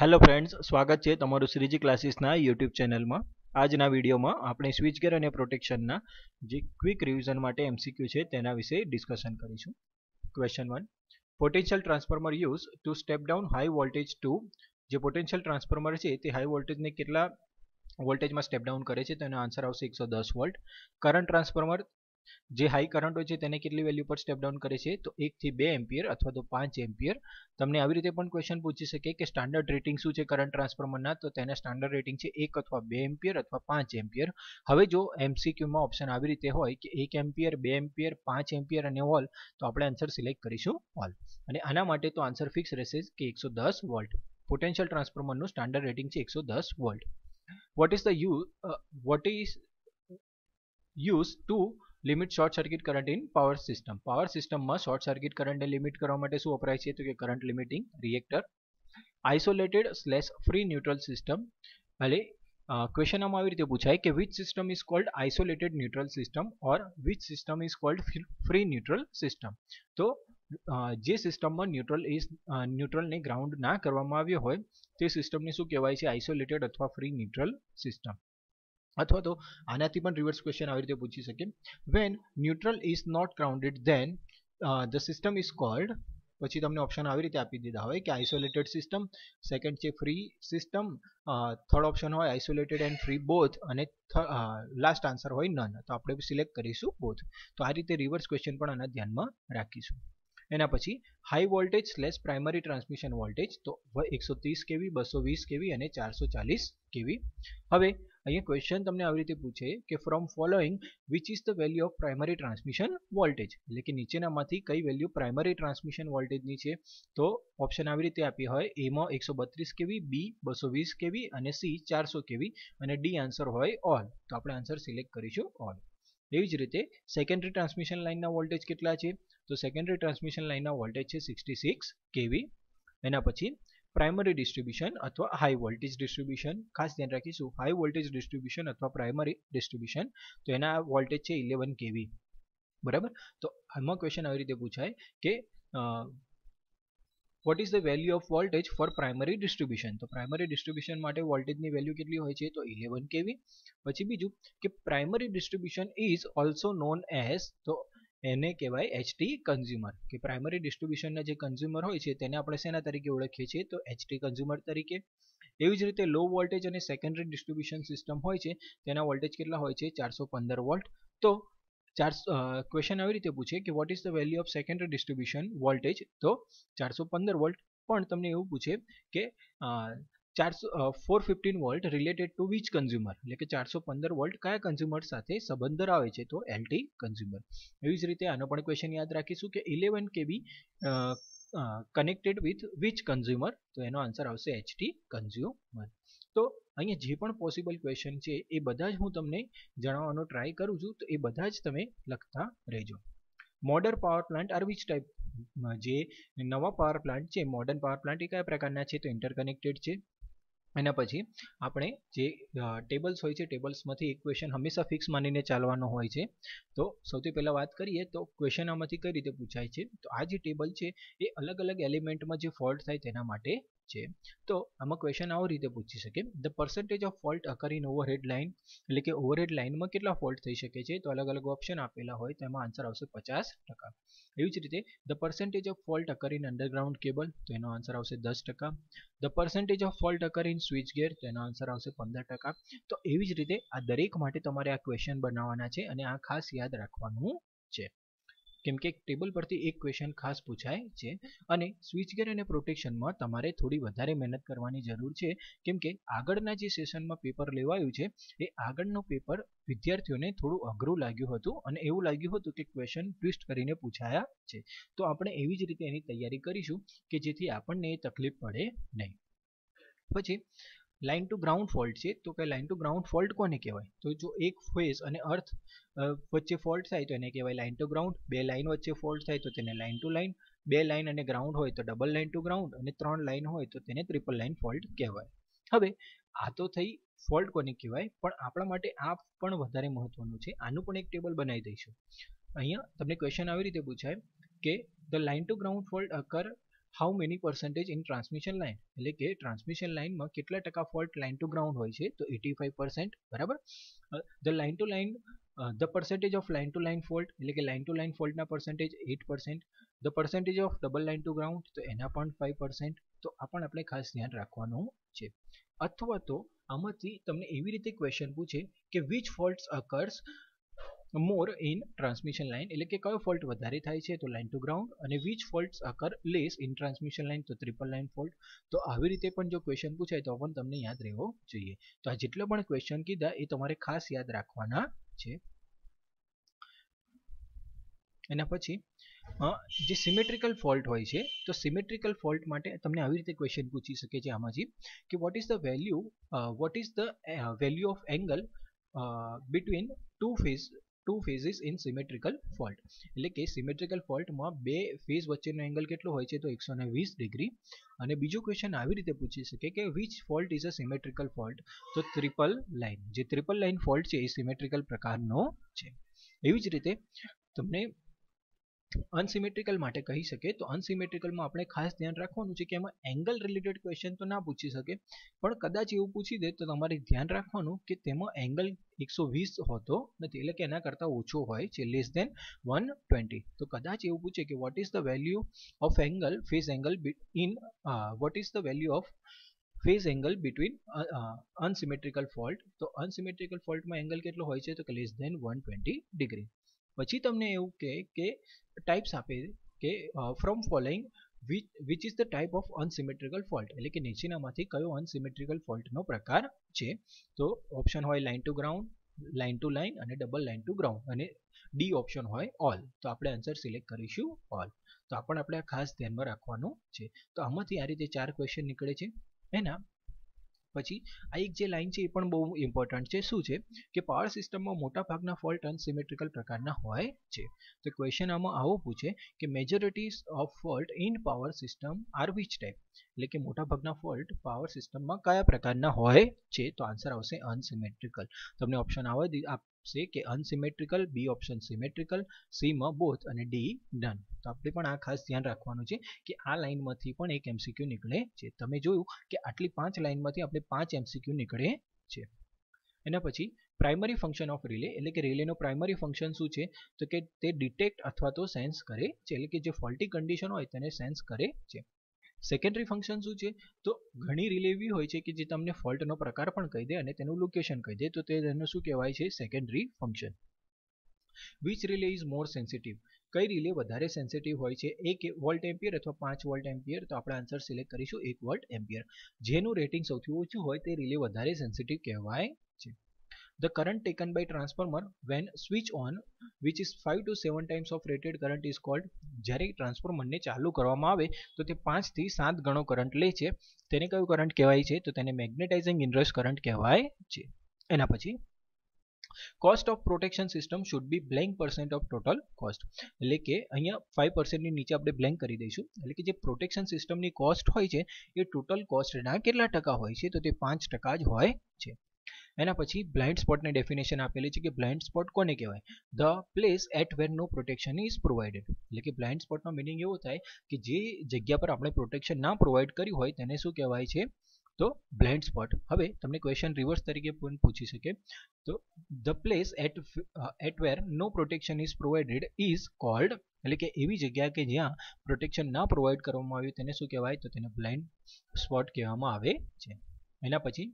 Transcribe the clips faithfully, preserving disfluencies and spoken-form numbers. Hello friends, स्वागत है तमारु श्रीजी क्लासीस ना यूट्यूब चैनल में। आज ना वीडियो में आपणे स्विचगेर अने प्रोटेक्शन ना जे क्विक रिविजन माटे एमसीक्यू है तेना विषे डिस्कशन करीशुं। Question one, potential transformer use to step down high voltage to. जे पोटेंशियल ट्रांसफॉर्मर है ते हाई वोल्टेज ने केटला वोल्टेज में स्टेप डाउन करे छे तेनो आंसर आवशे एक सौ दस वोल्ट। करंट ट्रांसफॉर्मर जे हाई करंट होय छे तेने केटली वेल्यू पर स्टेप डाउन करे छे तो एक थी बे एम्पियर अथवा तो पांच एम्पियर। तमने आवी रीते पण क्वेश्चन पूछी शके के स्टैंडर्ड रेटिंग शुं छे करंट ट्रांसफॉर्मरना, तो तेना स्टैंडर्ड रेटिंग छे एक अथवा बे एम्पियर अथवा पांच एम्पियर। हवे जो एमसीक्यू में ऑप्शन आवी रीते होय के एक एम्पियर, बे एम्पियर, पांच एम्पियर अने ऑल, तो आपणे आंसर सिलेक्ट करीशुं ऑल। अने आना माटे तो आंसर फिक्स रहेशे के एक सौ दस वोल्ट। पोटेंशियल ट्रांसफॉर्मरनुं स्टैंडर्ड रेटिंग छे एक सौ दस volt. What is the use? Uh, what is used to limit short circuit current in power system? Power system में short circuit current limit करवा माटे शुं वपराय छे तो के current limiting reactor, isolated slash free neutral system। भले question आमां आवी रीते पूछाय के which system is called isolated neutral system और which system is called free neutral system. तो जे सिस्टम में न्यूट्रल इज न्यूट्रल ने ग्राउंड ना करवामां आव्यो होय ते सिस्टम ने शुं कहेवाय छे? आइसोलेटेड अथवा फ्री न्यूट्रल सिस्टम। अथवा तो आनाथी पण रिवर्स क्वेश्चन आवी रीते पूछी शके, when neutral is not grounded then the system is called. पछी तमने ऑप्शन आवी रीते आपी दीधा होय के आइसोलेटेड सिस्टम, सेकंड छे फ्री सिस्टम, थर्ड ऑप्शन होय आइसोलेटेड एंड फ्री बोथ अने लास्ट आंसर होय नन। तो आपणे सिलेक्ट करीशुं बोथ। तो आ रीते रिवर्स क्वेश्चन पण आना ध्यानमां राखीशुं। एना पछी high voltage slash primary transmission voltage तो एक सौ तीस केवी, बसो वीस केवी अने चार सौ चालीस केवी। हवे अहींया क्वेश्चन तमने आवी रीते पूछे के from following which is the value of primary transmission voltage, એટલે કે નીચેનામાંથી કઈ વેલ્યુ प्राइमरी ट्रांसमिशन वोल्टेजની છે। तो ऑप्शन આવી રીતે આપી હોય ए માં एक सौ बत्रीस केवी, बी बसो वीस केवी અને सी चार सौ केवी અને डी આન્સર હોય ઓલ। તો આપણે આન્સર સિલેક્ટ કરીશું ઓલ। एवी ज रीते सेकेंडरी ट्रांसमिशन लाइन ना वोल्टेज केटला छे तो सेकेंडरी ट्रांसमिशन लाइन ना वोल्टेज छे छियासठ केवी। एना पछी प्राइमरी डिस्ट्रीब्यूशन अथवा हाई वोल्टेज डिस्ट्रीब्यूशन, खास ध्यान राखीशुं हाई वोल्टेज डिस्ट्रीब्यूशन अथवा प्राइमरी डिस्ट्रीब्यूशन, तो एना वोल्टेज छे इलेवन केवी। बराबर, तो आमां क्वेश्चन आवी रीते पूछाय के what is the value of voltage for primary distribution. तो प्राइमरी डिस्ट्रीब्यूशन माटे वोल्टेज नी वेल्यू केटली होय छे तो इलेवन केवी। पछी बीजू के primary distribution is also known as, तो एने कहेवाय एचटी कंज्यूमर। के प्राइमरी डिस्ट्रीब्यूशन ना जे कंज्यूमर होय छे तेने आपणे सेना तरीके ओळखीए छीए तो एचटी कंज्यूमर तरीके। एवी ज रीते लो वोल्टेज अने सेकंडरी डिस्ट्रीब्यूशन सिस्टम होय छे तेना वोल्टेज केटला होय छे? चार सौ पंदर वोल्ट। तो चार क्वेश्चन આવી રીતે પૂછે કે what is the value of secondary distribution voltage તો चार सौ पंदर વોલ્ટ। પણ તમને એવું પૂછે કે चार सौ चार सौ पंद्रह volt related to which consumer, એટલે કે चार सौ पंदर વોલ્ટ કયા કન્ઝ્યુમર સાથે સંબંધ ધરાવે છે તો એલટી કન્ઝ્યુમર। એવી જ રીતે આનો પણ ક્વેશ્ચન યાદ રાખીશું કે इलेवन કેવી કનેક્ટેડ વિથ વિચ કન્ઝ્યુમર, તો એનો આન્સર આવશે એચટી કન્ઝ્યુમર। तो अहीं जे पण पॉसिबल क्वेश्चन छे ए बधा ज हूँ तमने जणाववानो ट्राय करूँ छूं, तो ए बधा ज तमे लखता रहेजो। Modern power plant are which type, जे नवा पावर प्लांट छे मॉडर्न पावर प्लांट ए क्या प्रकारना छे तो इंटरकनेक्टेड छे। एना पछी आपणे जे टेबल्स होय छे टेबल्समांथी एक क्वेश्चन हमेशा फिक्स मानीने चालवानो होय छे। तो सौथी पहेला वात करीए तो क्वेश्चन आमांथी कई रीते पूछाय छे, तो आ जे टेबल छे ए अलग अलग एलिमेंटमां जे फॉल्ट थाय तेना माटे। तो आम क्वेश्चन आ रीते पूछी सके, the percentage of fault occur in overhead line, एटले के ओवरहेड लाइन में केटला फॉल्ट थई शके छे तो अलग अलग ऑप्शन आपेला होय तो एमां आंसर आवशे पचास टका। एवी ज रीते the percentage of fault occur in underground cable तो एनो आंसर आवशे दस टका। The percentage of fault occur in switchgear तो एनो आंसर आवशे पंदर टका। तो एवी ज रीते आ दरेक माटे तमारे आ क्वेश्चन बनाववाना छे अने आ खास याद राखवानुं छे केम के टेबल परथी एक क्वेश्चन खास पूछाय छे अने स्विचगेर अने प्रोटेक्शन में तमारे थोड़ी वधारे मेहनत करवानी जरूर छे केम के आगळना जे सेशनमां पेपर लेवायुं छे ए आगळनो पेपर विद्यार्थीओने थोडुं अघरू लाग्युं हतुं अने एवुं लाग्युं हतुं के क्वेश्चन ट्विस्ट करीने पूछाया छे, तो आपणे एवी ज रीते एनी तैयारी करीशुं के जेथी आपणने तकलीफ पडे नहीं। पछी लाइन टू ग्राउंड फॉल्ट है, तो क्या लाइन टू ग्राउंड फॉल्ट कोने कहवाय तो जो एक फेज अने अर्थ वच्चे फॉल्ट थाय तो एने कहवाय लाइन टू ग्राउंड। बे लाइन वच्चे फॉल्ट थाय तो तेने लाइन टू लाइन। बे लाइन अने ग्राउंड होय तो डबल लाइन टू ग्राउंड अने त्रण लाइन होय तो तेने ट्रिपल लाइन फॉल्ट कहवाय। हवे आ तो थई फॉल्ट कोने कहवाय, पण आपणा माटे आ पण वधारे महत्वनुं छे, आनुं पण एक टेबल बनावी दईशुं। अहींया तमने क्वेश्चन आवी रीते पूछाय के the line to ground fault occur how many percentage in transmission line એટલે કે ટ્રાન્સમિશન લાઇનમાં કેટલા ટકા ફોલ્ટ લાઇન ટુ ગ્રાઉન્ડ હોય છે તો પચાસી ટકા બરાબર the line to line the percentage of line to line fault એટલે કે લાઇન ટુ લાઇન ફોલ્ટના પર્સન્ટેજ આઠ ટકા the percentage of double line to ground તો એના પણ પાંચ ટકા તો આ પણ આપણે ખાસ ધ્યાન રાખવાનું છે अथवा तो आमांथी तमने एवी रीते क्वेश्चन पूछे कि which faults occurs more in transmission line एटले के कयो फॉल्ट वधारे थाय छे तो लाइन टू ग्राउंड अने which faults occur less in transmission line तो ट्रिपल लाइन फॉल्ट तो आवी रीते पण जो क्वेश्चन पूछाय तो पण तमने याद रहेवो जोईए तो आ जेटला पण क्वेश्चन कीधा ए तमारे खास याद राखवाना छे एना पछी हाँ जो सीमेट्रिकल फॉल्ट होय छे तो सीमेट्रिकल फॉल्ट माटे तमने आवी रीते क्वेश्चन पूछी सके छे आमांथी कि what is the value what is the value of angle between two phase two phases in symmetrical fault एटले के सीमेट्रिकल फॉल्ट में बे फेज वच्चेनो एंगल केटलो होय छे तो एक सौ वीस डिग्री अने बीजो क्वेश्चन आवी रीते पूछी सके कि which fault is a symmetrical fault तो ट्रिपल लाइन जे ट्रिपल लाइन फॉल्ट छे ए सीमेट्रिकल प्रकारनो छे एवी ज रीते तमने अनसिमेट्रिकल माटे कही सके तो अनसिमेट्रिकल में आपणे खास ध्यान राखवानुं छे कि एमां एंगल रिलेटेड क्वेश्चन तो ना पूछी सके पण कदाच एवुं पूछी दे तो तमारे ध्यान राखवानुं के तेमां एंगल एक सौ वीस होतो नथी એટલે કે એના કરતાં ઓછો હોય છે लेस देन एक सौ बीस तो કદાચ એવું પૂછે કે what is the value of angle phase angle in what is the value of phase angle between unsymmetrical fault तो अनसिमेट्रिकल फॉल्ट में एंगल કેટલો હોય છે तो लेस देन एक सौ बीस डिग्री पछी तमने एवुं के के टाइप्स आपे के from following which is the type of unsymmetrical fault एटले के नीचेनामांथी कयो अनसिमेट्रिकल फॉल्टनो प्रकार छे तो ऑप्शन होय line to ground line to line अने डबल लाइन टू ग्राउंड अने डी ऑप्शन होय ऑल तो आपणे आंसर सिलेक्ट करीशुं ऑल तो आपण आपणे खास ध्यानमां राखवानुं छे तो आमांथी आ रीते चार क्वेश्चन निकळे छे एना पछी आ एक जे लाइन छे ए पण बहु इम्पोर्टंट छे शुं छे के पावर सिस्टम में मोटा भागना फॉल्ट अनसिमेट्रिकल प्रकारना होय छे तो क्वेश्चन आमां आवो पूछे के majorities of fault in power system are which type एटले के मोटा भागना फॉल्ट पावर सिस्टम में क्या प्रकारना होय छे तो आंसर आवशे अनसिमेट्रिकल तमने ऑप्शन आवे आपसे के unsymmetrical B option symmetrical C में बोथ अने डी डन तो आपणे पण आ खास ध्यान राखवानुं छे के आ लाइनमांथी पण एक एमसीक्यू निकळे छे तमे जोयुं के आटली पांच लाइनमांथी आपणे पांच एमसीक्यू निकळे छे एना पछी प्राइमरी फंक्शन ऑफ रिले एटले के रिलेनो प्राइमरी फंक्शन शुं छे तो के ते डिटेक्ट अथवा तो सेन्स करे छे एटले के जे फॉल्टी कंडीशन होय तेने सेन्स करे छे सेकेंडरी फंक्शन शुं छे तो घणी रिले एवी होय छे के जे तमने फॉल्टनो प्रकार पण कही दे अने तेनुं लोकेशन कही दे तो तेने शुं कहेवाय छे secondary function which relay is more sensitive कई रिले वधारे सेंसिटिव होय छे एक वोल्ट एम्पियर अथवा पांच वोल्ट एम्पियर तो आपणे आंसर सिलेक्ट करीशुं एक वोल्ट एम्पियर जेनुं रेटिंग सौथी ऊंचुं होय ते रिले वधारे सेंसिटिव कहेवाय छे the current taken by transformer when switch on which is five to seven times of rated current is called ज्यारे ट्रांसफॉर्मर ने चालू करवामां आवे तो ते पांच थी सात गणो करंट ले छे तेने कयो करंट कहेवाय छे तो तेने मैग्नेटाइजिंग इंडस करंट कहेवाय छे एना पछी cost of protection system should be blank percent of total cost एटले के अहींया फाइव परसेंट नी नीचे आपणे ब्लैंक करी दईशुं एटले के जे प्रोटेक्शन सीस्टम नी कॉस्ट होय छे ए टोटल कॉस्टना केटला टका होय छे तो ते पांच टका ज होय छे एना पछी ब्लाइंड स्पॉट ने डेफिनेशन आपेली छे के ब्लाइंड स्पॉट कोने कहेवाय the place at where no protection is provided एटले के ब्लाइंड स्पॉट नो मीनिंग एवो थाय के जे जग्या पर आपणे प्रोटेक्शन ना प्रोवाइड करी होय तेने शुं कहेवाय छे तो ब्लाइंड स्पॉट हवे तमने क्वेश्चन रिवर्स तरीके पण पूछी सके तो the place at at where no protection is provided is called એટલે કે એવી જગ્યા કે જ્યાં પ્રોટેક્શન ના પ્રોવાઇડ કરવામાં આવ્યું તેને શું કહેવાય તો તેને બ્લાઇન્ડ સ્પોટ કહેવામાં આવે છે એના પછી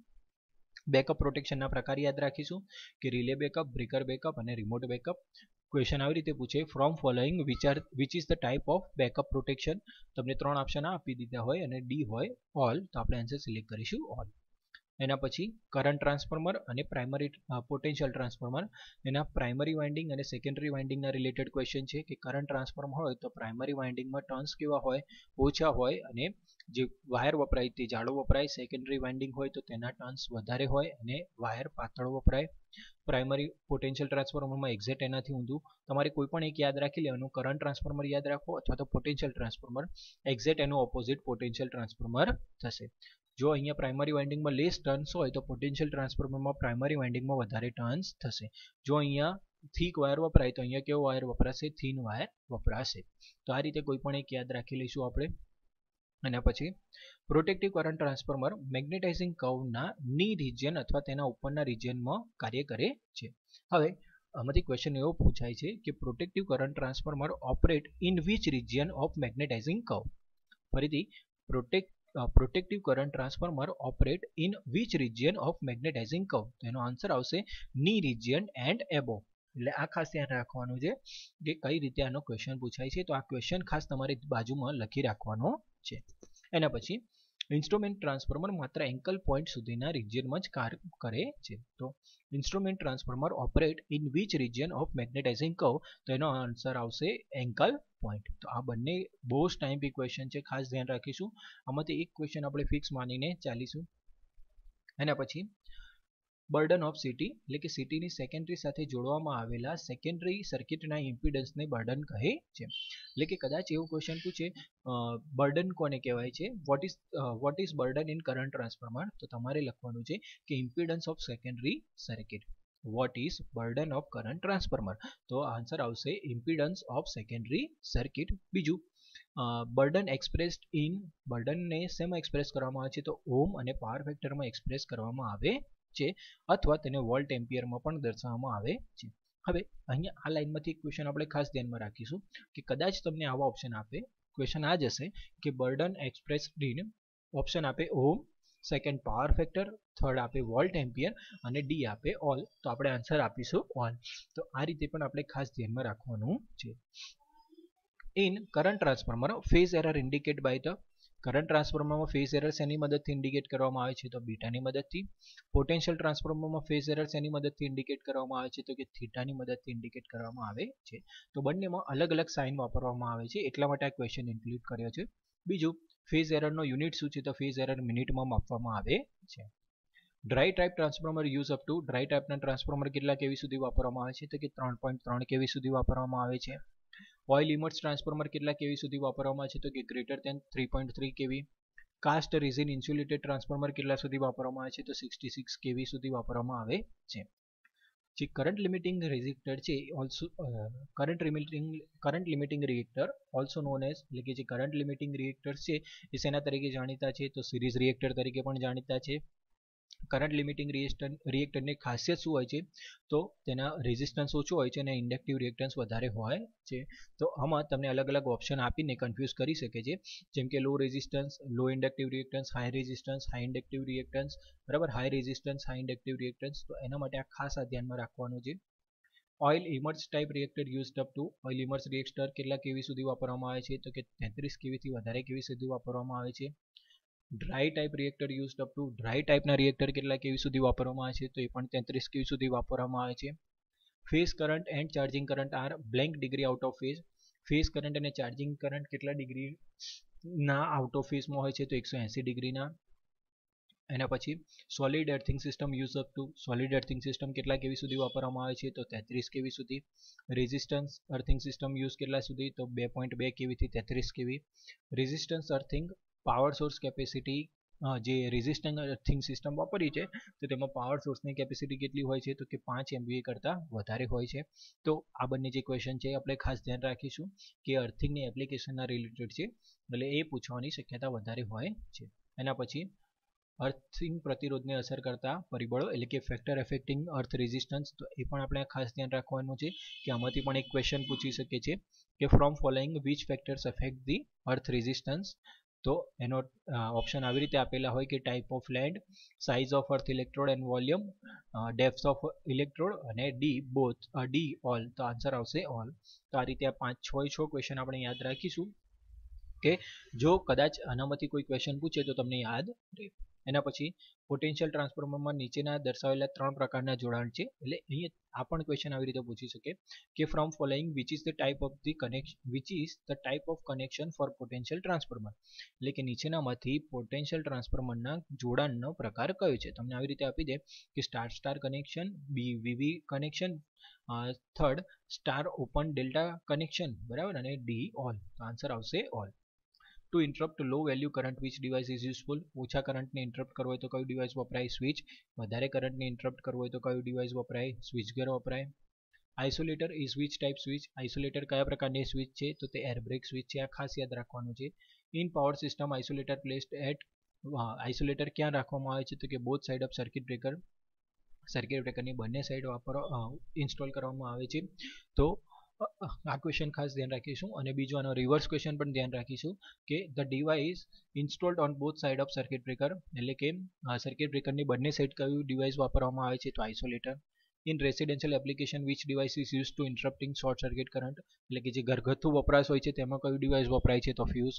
બેકઅપ પ્રોટેક્શનના પ્રકાર યાદ રાખીશું કે રિલે બેકઅપ બ્રેકર બેકઅપ અને રિમોટ બેકઅપ क्वेश्चन આવી રીતે પૂછે from following which are which is the type of backup protection તમને ત્રણ ઓપ્શન આપી દીધા હોય અને ડી હોય ઓલ તો આપણે આન્સર સિલેક્ટ કરીશું ઓલ એના પછી કરંટ ટ્રાન્સફોર્મર અને પ્રાઇમરી પોટેન્શિયલ ટ્રાન્સફોર્મર એના પ્રાઇમરી વાઇન્ડિંગ અને સેકન્ડરી વાઇન્ડિંગના રિલેટેડ ક્વેશ્ચન છે કે કરંટ ટ્રાન્સફોર્મર હોય તો પ્રાઇમરી વાઇન્ડિંગમાં ટર્ન્સ કેવા હોય ઓછા હોય અને જે વાયર વપરાય તે જાડો વપરાય સેકન્ડરી વાઇન્ડિંગ હોય તો તેના ટર્ન્સ વધારે હોય અને વાયર પાતળો વપરાય प्राइमरी पोटेंशियल ट्रांसफॉर्मर में एक्जेक्ट एना ऊँधू तमारे कोई पण एक याद राखी लेवानुं करंट ट्रांसफॉर्मर याद राखो अथवा तो पोटेंशियल ट्रांसफॉर्मर एक्जेक्ट एनो ऑपोजिट पोटेंशियल ट्रांसफॉर्मर थशे जो अहींया प्राइमरी वाइंडिंग में लेस टर्न्स होय तो पोटेंशियल ट्रांसफॉर्मर में प्राइमरी वाइंडिंग में वधारे टर्न्स थशे जो अहींया थीक वायर वपराय तो अहींया केवो वायर वपराशे थीन वायर वपराशे तो आ रीते कोई पण एक याद राखी लईशुं आपणे અને પછી પ્રોટેક્ટિવ કરંટ ટ્રાન્સફોર્મર મેગ્નેટાઇઝિંગ કર્વના ની રિજિયન અથવા તેના ઉપરના રિજિયનમાં કાર્ય કરે છે. હવે આમાંથી ક્વેશ્ચન એવો પૂછાય છે કે protective current transformer operate in which region of magnetising curve. ફરીથી protect protective current transformer operate in which region of magnetising curve, તો એનો આન્સર આવશે ની રિજિયન એન્ડ એબો. એટલે આ ખાસ ધ્યાન રાખવાનું છે કે કઈ રીતે આનો ક્વેશ્ચન પૂછાય છે, તો આ ક્વેશ્ચન ખાસ તમારી બાજુમાં લખી રાખવાનો છે. એના પછી ઇન્સ્ટ્રુમેન્ટ ટ્રાન્સફોર્મર માત્ર એન્કલ પોઈન્ટ સુધીના રિજિયનમાં જ કાર્ય કરે છે. તો instrument transformer operate in which region of magnetising curve, તો એનો આન્સર આવશે એન્કલ પોઈન્ટ. તો આ બંને બહુ જ ટાઈમ બી ક્વેશ્ચન છે, ખાસ ધ્યાન રાખીશું. આમાંથી એક ક્વેશ્ચન આપણે ફિક્સ માનીને ચાલીશું. એના પછી બર્ડન ઓફ સિટી એટલે કે સિટીની સેકન્ડરી સાથે જોડવામાં આવેલા સેકન્ડરી સર્કિટના ઇમ્પિડન્સને બર્ડન કહે છે. એટલે કે કદાચ એવું ક્વેશ્ચન પૂછે બર્ડન કોને કહેવાય છે, what is what is burden in current transformer, તો તમારે લખવાનું છે કે impedance of secondary circuit. What is burden of current transformer? तो आंसर આવશે impedance of secondary circuit. बीजू burden expressed in burden ने सेम express કરવામાં આવે છે, તો ohm અને power factor માં express કરવામાં આવે છે અથવા તેને વોલ્ટ એમ્પિયર માં પણ દર્શાવવામાં આવે છે. હવે અહીંયા આ લાઇનમાંથી એક ક્વેશ્ચન આપણે ખાસ ધ્યાનમાં રાખીશું કે કદાચ તમને આવા ઓપ્શન આપે, ક્વેશ્ચન આ જ હશે કે burden expressed in, ઓપ્શન આપે ohm, second power factor, third આપે વોલ્ટ એમ્પિયર અને ડી આપે ઓલ, તો આપણે આન્સર આપીશું ઓલ. તો આ રીતે પણ આપણે ખાસ ધ્યાનમાં રાખવાનું છે. In current transformer phase error indicate by the, current ટ્રાન્સફોર્મરમાં ફેઝ એરર શેની મદદથી ઇન્ડિકેટ કરવામાં આવે છે, તો બીટાની મદદથી. પોટેન્શિયલ ટ્રાન્સફોર્મરમાં ફેઝ એરર શેની મદદથી ઇન્ડિકેટ કરવામાં આવે છે, તો કે થીટાની મદદથી ઇન્ડિકેટ કરવામાં આવે છે. તો બંનેમાં અલગ અલગ સાઇન વાપરવામાં આવે છે, એટલા માટે આ ક્વેશ્ચન ઇન્ક્લુડ કર્યો છે. બીજું ફેઝ એરરનો યુનિટ શું છે, તો ફેઝ એરર મિનિટમાં માપવામાં આવે છે. Dry type transformer use up to, dry ટાઇપના ટ્રાન્સફોર્મર કેટલા કેવી સુધી વાપરવામાં આવે છે, તો કે ત્રણ પોઈન્ટ ત્રણ કેવી સુધી વાપરવામાં આવે છે. ઓઇલ ઇમર્સ ટ્રાન્સફોર્મર કેટલા કેવી સુધી વાપરવામાં આવે છે, તો કે greater than three point three kV. Cast resin insulated transformer કેટલા સુધી વાપરવામાં આવે છે, તો સિક્સટી સિક્સ કેવી સુધી વાપરવામાં આવે છે. જે કરંટ લિમિટિંગ રિએક્ટર છે also current limiting current limiting reactor also known as, એટલે કે જે કરંટ લિમિટિંગ રિએક્ટર્સ છે એ શેના તરીકે જાણીતા છે, તો સિરીઝ રિએક્ટર તરીકે પણ જાણીતા છે. કરંટ લિમિટિંગ રિએક્ટર રિએક્ટરની ખાસિયત શું હોય છે, તો તેના રેઝિસ્ટન્સ ઓછો હોય છે અને ઇન્ડક્ટિવ રિએક્ટન્સ વધારે હોય છે. તો આમાં તમને અલગ અલગ ઓપ્શન આપીને કન્ફ્યુઝ કરી શકે છે, જેમ કે low resistance, low inductive reactance, high resistance, high inductive reactance, બરાબર, high resistance, high inductive reactance. તો એના માટે આ ખાસ આ ધ્યાનમાં રાખવાનું છે. Oil immerse type reactor used up to, oil immerse reactor કેટલા કેવી સુધી વાપરવામાં આવે છે, તો કે તેત્રીસ કેવીથી વધારે કેવી સુધી વાપરવામાં આવે છે. Dry type reactor used up to, dry ટાઈપના રિએક્ટર કેટલા કેવી સુધી વાપરવામાં આવે છે, તો એ પણ તેત્રીસ કેવી સુધી વાપરવામાં આવે છે. Phase current and charging current are blank degree out of phase, phase current અને ચાર્જિંગ કરંટ કેટલા ડિગ્રીના આઉટ ઓફ ફેઝમાં હોય છે, તો એકસો એંસી ડિગ્રીના. એના પછી solid earthing system use up to, solid earthing system કેટલા કેવી સુધી વાપરવામાં આવે છે, તો તેત્રીસ કેવી સુધી. રેઝિસ્ટન્સ અર્થિંગ સિસ્ટમ યુઝ કેટલા સુધી, તો બે પોઈન્ટ બે કેવીથી તેત્રીસ કેવી. Resistance earthing power source capacity, જે રેઝિસ્ટન્ટ અર્થિંગ સિસ્ટમ વાપરી છે તો તેમાં પાવર સોર્સની કેપેસિટી કેટલી હોય છે, તો કે પાંચ એમવીએ કરતાં વધારે હોય છે. તો આ બંને જે ક્વેશ્ચન છે આપણે ખાસ ધ્યાન રાખીશું કે અર્થિંગની એપ્લિકેશનના રિલેટેડ છે, એટલે એ પૂછવાની શક્યતા વધારે હોય છે. એના પછી અર્થિંગ પ્રતિરોધને અસર કરતા પરિબળો એટલે કે ફેક્ટર એફેક્ટિંગ અર્થ રેઝિસ્ટન્સ, તો એ પણ આપણે ખાસ ધ્યાન રાખવાનું છે કે આમાંથી પણ એક ક્વેશ્ચન પૂછી શકે છે કે from following which factors affect the earth resistance. તો એનો ઓપ્શન આવી રીતે આપેલા હોય કે type of land, size of earth electrode and volume, depth of electrode અને ડી બોથ ડી ઓલ, તો આન્સર આવશે ઓલ. તો આ રીતે આ પાંચ છ છ ક્વેશ્ચન આપણે યાદ રાખીશું કે જો કદાચ આનામાંથી કોઈ ક્વેશ્ચન પૂછે તો તમને યાદ રહે. એના પછી પોટેન્શિયલ ટ્રાન્સફોર્મરમાં નીચેના દર્શાવેલા ત્રણ પ્રકારના જોડાણ છે, એટલે અહીંયા આ પણ ક્વેશ્ચન આવી રીતે પૂછી શકે કે from following which is the type of the connection which is the type of connection for potential transformer, એટલે કે નીચેનામાંથી પોટેન્શિયલ ટ્રાન્સફોર્મરના જોડાણનો પ્રકાર કયો છે. તમને આવી રીતે આપી દે કે star star connection, B V V connection, third star open delta connection, બરાબર, અને ડી ઓલ, આન્સર આવશે all. To interrupt low value current which device is useful, ઓછા કરંટને ઇન્ટરપ્ટ કરવો હોય તો કયું ડિવાઇસ વપરાય, સ્વિચ. વધારે કરંટને ઇન્ટરપ્ટ કરવો હોય તો કયું ડિવાઇસ વપરાય, સ્વિચ ગેર વપરાય. आइसोलेटर એ સ્વિચ ટાઈપ સ્વિચ આઇસોલેટર કયા પ્રકારની સ્વિચ છે તો તે એર બ્રેક સ્વિચ છે આ ખાસ યાદ રાખવાનું છે in power system isolator placed at isolator ક્યાં રાખવામાં આવે છે તો કે both side of circuit breaker circuit બ્રેકરની બંને સાઇડ વાપરો ઇન્સ્ટોલ કરવામાં આવે છે તો आ क्वेश्चन खास ध्यान राखीशू और बीजो आनो रिवर्स क्वेश्चन पर ध्यान राखीशू कि the device installed on both side of circuit breaker एटले के सर्किट ब्रेकर की बंने साइड क्यू डिवाइस वापरवामां आवे छे तो isolator in residential application which device is use to interrupting short circuit current एटले के जे घरगथ्थु वपराश होय छे तेमां क्यू डिवाइस वपराय छे तो fuse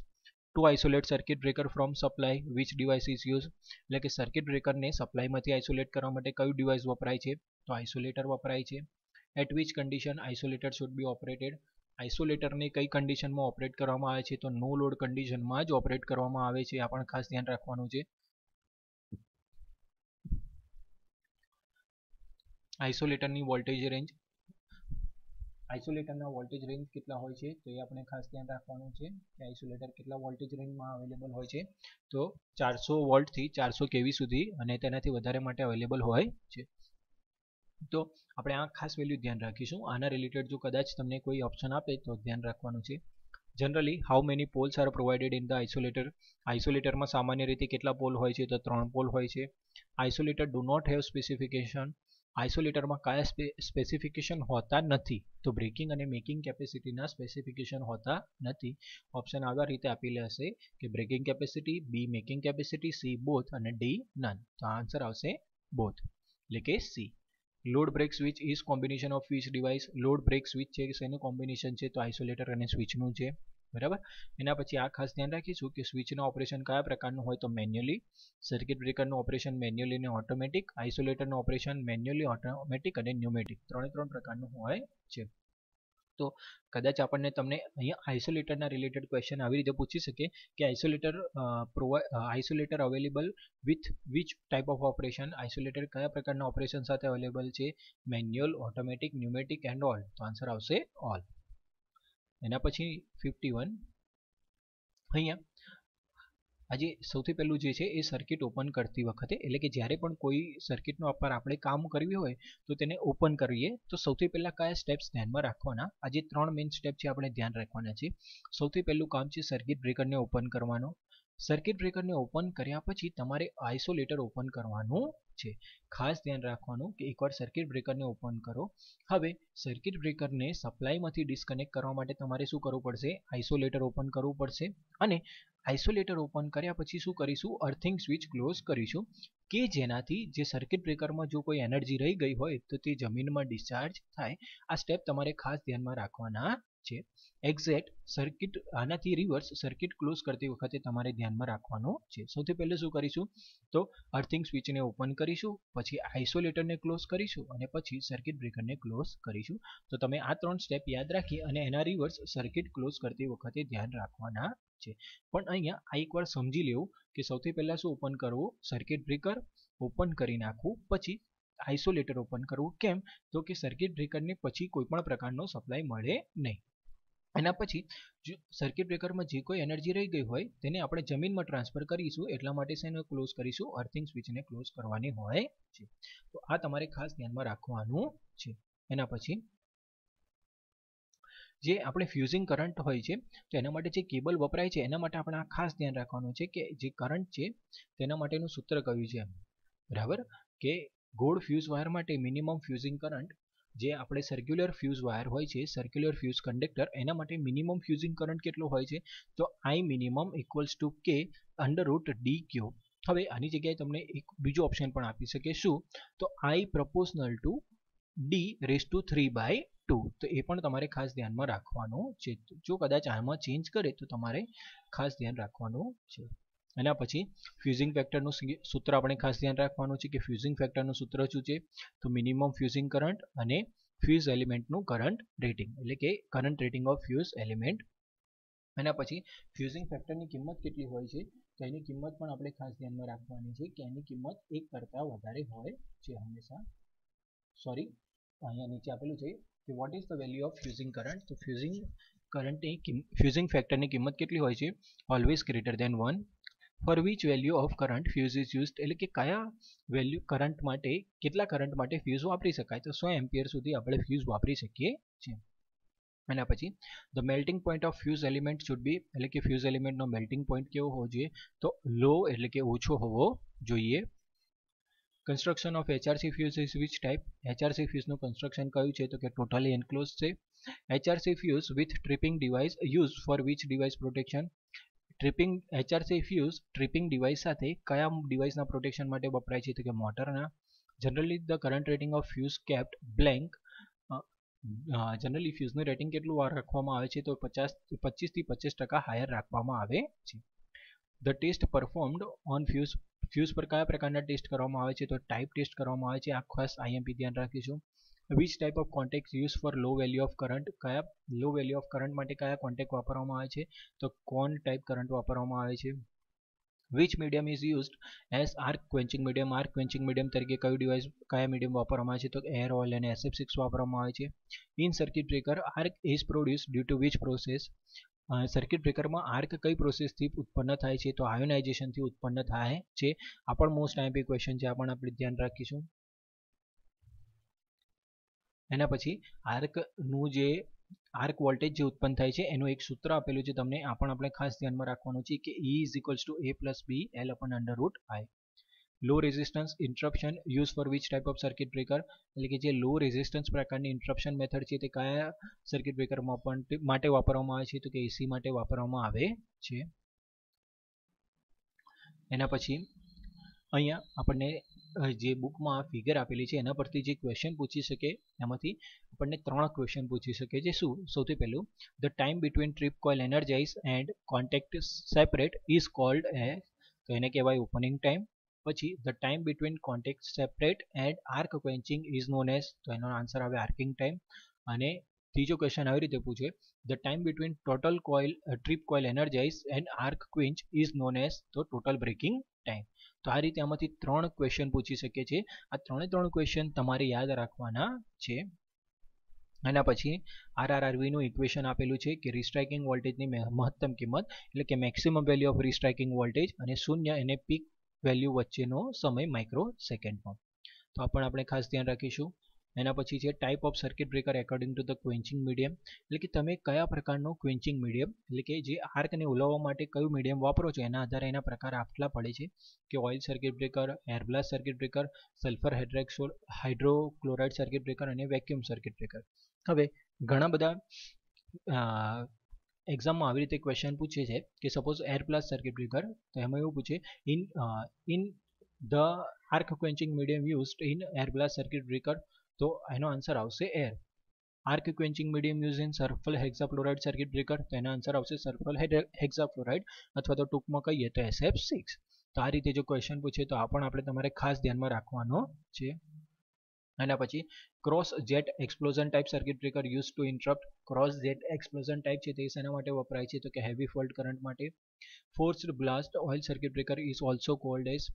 to isolate circuit breaker from supply which device is use एटले के सर्किट ब्रेकर ने सप्लाय मांथी आइसोलेट करवा माटे क्यू डिवाइस वपराय छे तो आइसोलेटर वपराय छे at which condition isolator should be operated isolator ने कई कंडीशन में ऑपरेट करवामां आवे छे तो नो लोड कंडीशन में ज ऑपरेट करवामां आवे छे आ पण खास ध्यान राखवानुं छे आइसोलेटर नी वोल्टेज रेंज आइसोलेटर ना वोल्टेज रेंज केटला होय छे तो ए आपणे खास ध्यान राखवानुं छे के आइसोलेटर केटला वोल्टेज रेंज में अवेलेबल होय छे तो चारसो वोल्ट थी चारसो केवी सुधी अने तेनाथी वधारे माटे अवेलेबल होय छे तो अपने आ खास वेल्यू ध्यान राखीशू आना रिलेटेड जो कदाच तमने कोई ऑप्शन आपे तो ध्यान राखवानुं छे generally how many poles are provided in the isolator isolator में सामान्य रीते केटला पोल होय छे तो त्रण पोल होय छे isolator do not have specification isolator में क्या स्पेसिफिकेशन होता नहीं तो ब्रेकिंग और मेकिंग कैपेसिटी स्पेसिफिकेशन होता नहीं ऑप्शन आवा रीते आपेल हशे कि breaking capacity B making capacity C both और डी नन तो आंसर आवशे बोथ एटले के C load break switch is combination of which device load break switch है शेनुं कॉम्बिनेशन है तो आइसोलेटर और स्विचनुं है बराबर एना पछी आ खास ध्यान राखीशुं कि स्विचनुं ऑपरेशन क्या प्रकारनुं होय तो मेन्युअली सर्किट ब्रेकरनुं ऑपरेशन मेन्युअली ने ऑटोमेटिक आइसोलेटरनुं ऑपरेशन मेन्युअली ऑटोमेटिक अने न्यूमेटिक त्रण त्रण प्रकारनुं होय छे तो कदाच आपने तमने आइसोलेटर रिलेटेड क्वेश्चन आ रीते पूछी सके कि isolator provide isolator available with which type of operation isolator क्या प्रकार ऑपरेशन साथ अवेलेबल है manual automatic pneumatic and all तो आंसर आवशे ऑल एना पछी इक्यावन अहींया आज सौथी पहेलुं जे छे ए सर्किट ओपन करती वखते एटले के ज्यारे पण कोई सर्किट नो पर आपणे काम करवी होय तो तेने ओपन करीए तो सौथी पहेला क्या स्टेप्स ध्यान में राखवाना आज त्रण मेन स्टेप छे आपणे ध्यान राखवाना छे सौथी पहेलुं काम छे सर्किट ब्रेकर ने ओपन करवानो सर्किट ब्रेकर ने ओपन कर्या पछी तमारे आइसोलेटर ओपन करवानुं छे खास ध्यान राखवानुं कि एकवार सर्किट ब्रेकर ने ओपन करो हवे सर्किट ब्रेकर ने सप्लाय मांथी डिस्कनेक्ट करवा माटे तमारे शुं करवुं पडशे आइसोलेटर ओपन करवुं पडशे अने आइसोलेटर ओपन कर्या पछी शुं करीशुं अर्थिंग स्विच क्लोज करीशुं के जेनाथी जे सर्किट ब्रेकर में जो कोई एनर्जी रही गई होय तो ते जमीन में डिस्चार्ज थाय आ स्टेप तमारे खास ध्यान में राखवाना छे एक्जेक्ट सर्किट आनाथी रिवर्स सर्किट क्लोज करती वखते तमारे ध्यान में राखवानुं छे सौथी पहले शुं करीशुं तो अर्थिंग स्विच ने ओपन करीशुं पछी आइसोलेटर ने क्लोज करीशुं अने पछी सर्किट ब्रेकर ने क्लोज करीशुं तो तमे आ त्रण स्टेप याद राखी अने एना रिवर्स सर्किट क्लोज करती वखते ध्यान राखवाना छे पण अहींया आ एकवार समजी लेवुं के सौथी पहला शुं ओपन करवो सर्किट ब्रेकर ओपन करी नाखो पछी आइसोलेटर ओपन करवो केम तो के सर्किट ब्रेकर ने पछी कोई पण प्रकारनो सप्लाय मळे नहीं एना पछी जो सर्किट ब्रेकर में जी कोई एनर्जी रही गई होय तेने आपणे जमीन में ट्रांसफर करीशुं एटला माटे सेने क्लोज करीशुं अर्थिंग स्विच ने क्लोज करवानी होय छे तो आ तमारे खास ध्यान में राखवानुं छे एना पछी जे आपणे फ्यूजिंग करंट होय छे तो एना माटे जे केबल वपराय छे एना माटे आपणे खास ध्यान राखवानुं छे के जे करंट छे तेना माटेनुं सूत्र कयुं छे बराबर के गोल फ्यूज वायर माटे मिनिमम फ्यूजिंग करंट जे आपणे सर्क्युलर फ्यूज वायर होय छे सर्क्युलर फ्यूज कंडक्टर एना माटे मिनिमम फ्यूजिंग करंट केटलो होय छे तो आई मिनिमम इक्वल्स टू के अंडर रूट डी क्यू हवे आनी जग्याए तमने एक बीजो ऑप्शन पण आपी शके शुं तो I proportional to D raise to three by two तो ए पण तमारे खास ध्यान में राखवानुं छे जो कदाच आमां चेन्ज करे तो तमारे खास ध्यान राखवानुं छे एना पछी फ्यूजिंग फेक्टरनुं सूत्र आपणे खास ध्यान राखवानुं छे कि फ्यूजिंग फेक्टरनुं सूत्र शुं छे तो मिनिमम फ्यूजिंग करंट अने फ्यूज एलिमेंटनुं करंट रेटिंग एटले के current rating of fuse element एना पछी फ्यूजिंग फेक्टरनी किंमत केटली होय छे तो एनी किंमत पण आपणे खास ध्यान में राखवानी छे कि एनी किंमत एक करता वधारे होय छे हमेशा सॉरी अहींया नीचे आपेलुं छे कि what is the value of fusing current तो फ्यूजिंग करंट फ्यूजिंग फेक्टरनी किंमत केटली होय छे always greater than one for which value of current fuse is used એટલે કે કયા વેલ્યુ કરંટ માટે કેટલા કરંટ માટે ફ્યુઝ વાપરી શકાય તો સો એમ્પિયર સુધી આપણે ફ્યુઝ વાપરી શકીએ છીએ અને પછી the melting point of fuse element should be એટલે કે ફ્યુઝ એલિમેન્ટનો મેલ્ટિંગ પોઈન્ટ કેવો હોવો જોઈએ તો લો એટલે કે ઓછો હોવો જોઈએ construction of HRC fuse is which type HRC ફ્યુઝનું કન્સ્ટ્રક્શન કયું છે તો કે ટોટલી એન્ક્લોઝ છે HRC fuse with tripping device use for which device protection tripping HRC fuse tripping device साथ क्या डिवाइस प्रोटेक्शन माटे वपराय छे तो के मोटरना generally the current rating of fuse kept blank generally फ्यूजनु रेटिंग केटलुं वार राखवामां आवे छे तो पचास पच्चीस थी पच्चीस टका हायर राखवामां आवे छे the test performed on fuse fuse पर क्या प्रकारना टेस्ट करवामां आवे छे तो टाइप टेस्ट करवामां आवे छे आ खास आईएमपी ध्यान राखीशुं which type of contact use for low value of current क्या लो वैल्यू ऑफ करंट माटे क्या कॉन्टेक्ट वापरवामां आवे छे तो कौन टाइप करंट वापरवामां आवे छे which medium is used as arc quenching medium arc quenching medium तरीके क्यू डिवाइस क्या मीडियम वापरवामां आवे छे तो air oil and SF six वापरवामां आवे छे in circuit breaker arc is produced due to which process circuit breaker में आर्क कई प्रोसेस थी उत्पन्न थाय छे तो आयोनाइजेशन थी उत्पन्न थाय छे आ पण मोस्ट आईएमपी क्वेश्चन छे आ पण आपणे ध्यान राखीशुं एना पछी आर्क नु जे आर्क वोल्टेज जो उत्पन्न थाय छे एनु एक सूत्र आपेलुं छे तमने आ पण आपणे खास ध्यान में राखवानुं छे कि E is equals to A plus B L upon under root I low resistance interruption use for which type of circuit breaker एटले के जे लो रेजिस्टन्स प्रकारनी इंटरप्शन मेथड छे ते कया सर्किट ब्रेकर मां पण माटे वापरवामां आवे छे तो के एसी माटे वापरवामां आवे छे एना पछी अहींया आपणे जे बुक में फिगर आपेली है एना परथी जे क्वेश्चन पूछी सके एमांथी आपणे त्रण क्वेश्चन पूछी सके जे शुं सौथी पहेलुं the time between trip coil energise and contact separate is called as तो एने कहेवाय ओपनिंग टाइम पछी the time between contact separate and arc quenching is known as तो एनो आंसर आवे आर्किंग टाइम अने तीजो क्वेश्चन आवी रीते पूछे the time between total coil trip coil energise and arc quench is known as तो टोटल ब्रेकिंग टाइम तो आ रीते आमांथी त्रण क्वेश्चन पूछी शके छे आ त्रणे त्रण क्वेश्चन तमारे याद राखवाना छे एना पछी आरआरआरवी नुं इक्वेशन आपेलुं छे कि रिस्ट्राइकिंग वोल्टेजनी महत्तम किंमत एटले के maximum value of restriking voltage अने शून्य अने पीक वेल्यू वच्चेनो समय माइक्रो सेकंडमां तो आ पण आपणे खास ध्यान राखीशुं एना पछी छे type of circuit breaker according to the quenching medium एटले के तमे कया प्रकारनो क्वेंचिंग मीडियम एटले के जे आर्क ने उलाववा माटे कयो मीडियम वापरो छो एना आधारे एना प्रकार आटला पड़े छे के oil circuit breaker air blast circuit breaker sulphur hydroxide hydrochloride circuit breaker अने वेक्यूम सर्किट ब्रेकर हवे घणा बधा एक्जाम में आवी रीते क्वेश्चन पूछे छे के suppose air blast circuit breaker तो एमां एवुं पूछे in in the arc quenching medium used in air blast circuit breaker तो एनो आंसर आवशे air arc quenching medium use in sulphur hexafluoride circuit breaker तो एनो आंसर आवशे सल्फर हेक्साफ्लोराइड अथवा तो टूंकमां कहीए तो एसएफ सिक्स तो आ रीते जो क्वेश्चन पूछे तो आ पण आपणे तमारे खास ध्यान में राखवानो छे एना पछी cross jet explosion type circuit breaker use to interrupt cross jet explosion type छे ते शेना माटे वपराय छे तो के हेवी फॉल्ट करंट माटे forced blast oil circuit breaker is also called as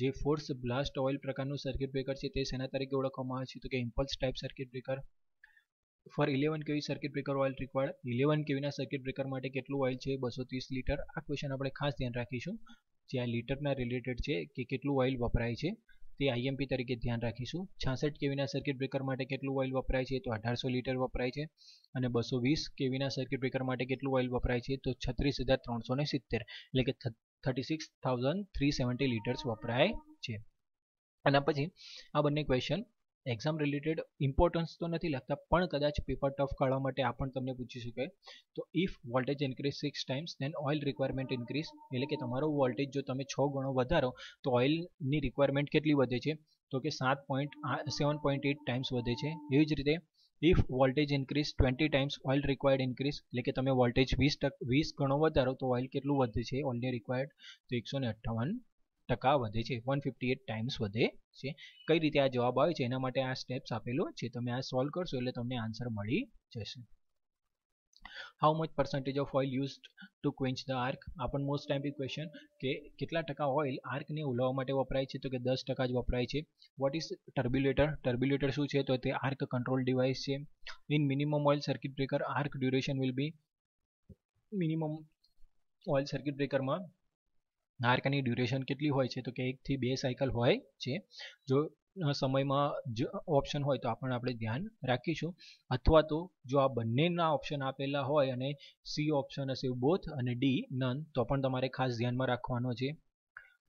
जे फोर्स ब्लास्ट ऑयल प्रकारनो सर्किट ब्रेकर छे ते शेना तरीके ओळखवामां आवे छे तो के impulse type circuit breaker for eleven KV circuit breaker oil required eleven केवीना सर्किट ब्रेकर माटे केटलुं ऑयल छे बसो तीस लीटर आ क्वेश्चन आपणे खास ध्यान राखीशुं जे आ लीटरना रिलेटेड छे के केटलुं ऑयल वपराय छे તે આઈએમપી તરીકે ધ્યાન રાખીશું છાસઠ કેવીના સર્કિટ બ્રેકર માટે કેટલું ઓઇલ વપરાય છે તો અઢારસો લિટર વપરાય છે અને બસો વીસ કેવીના સર્કિટ બ્રેકર માટે કેટલું ઓઇલ વપરાય છે તો છત્રીસ હજાર ત્રણસો ને સિત્તેર એટલે કે thirty six thousand three seventy litres વપરાય છે અને પછી આ બંને ક્વેશ્ચન એક્ઝામ રિલેટેડ ઇમ્પોર્ટન્સ તો નથી લાગતા પણ કદાચ પેપર ટફ કાઢવા માટે આ પણ તમને પૂછી શકે તો if voltage increase six times then oil requirement increase એટલે કે તમારો વોલ્ટેજ જો તમે છ ગણો વધારો તો ઓઇલની રિક્વાયરમેન્ટ કેટલી વધે છે તો કે સાત point seven point eight times વધે છે એવી જ રીતે if voltage increase twenty times oil required increase એટલે કે તમે વોલ્ટેજ વીસ ટકા વીસ ગણો વધારો તો ઓઇલ કેટલું વધે છે ઓઇલની રિક્વાયર્ડ તો એકસો ને અઠ્ઠાવન ટકા વધે છે વન ફિફ્ટી એટ ટાઈમ્સ વધે છે કઈ રીતે આ જવાબ આવે છે એના માટે આ સ્ટેપ્સ આપેલો છે તમે આ સોલ્વ કરશો એટલે તમને આન્સર મળી જશે how much percentage of oil used to quench the arc આપણ મોસ્ટ ટાઈમ બી ક્વેશ્ચન કે કેટલા ટકા ઓઇલ આર્કને ઉલાવવા માટે વપરાય છે તો કે દસ ટકા જ વપરાય છે વોટ ઇઝ ટર્બ્યુલેટર ટર્બ્યુલેટર શું છે તો તે આર્ક કંટ્રોલ ડિવાઇસ છે in minimum oil circuit breaker arc duration will be minimum oil circuit બ્રેકરમાં આર્કની ડ્યુરેશન કેટલી હોય છે તો કે એક થી બે સાયકલ હોય છે જો સમયમાં જ ઓપ્શન હોય તો આપણને આપણે ધ્યાન રાખીશું અથવા તો જો આ બંનેના ઓપ્શન આપેલા હોય અને સી ઓપ્શન હશે બોથ અને ડી નન તો પણ તમારે ખાસ ધ્યાનમાં રાખવાનો છે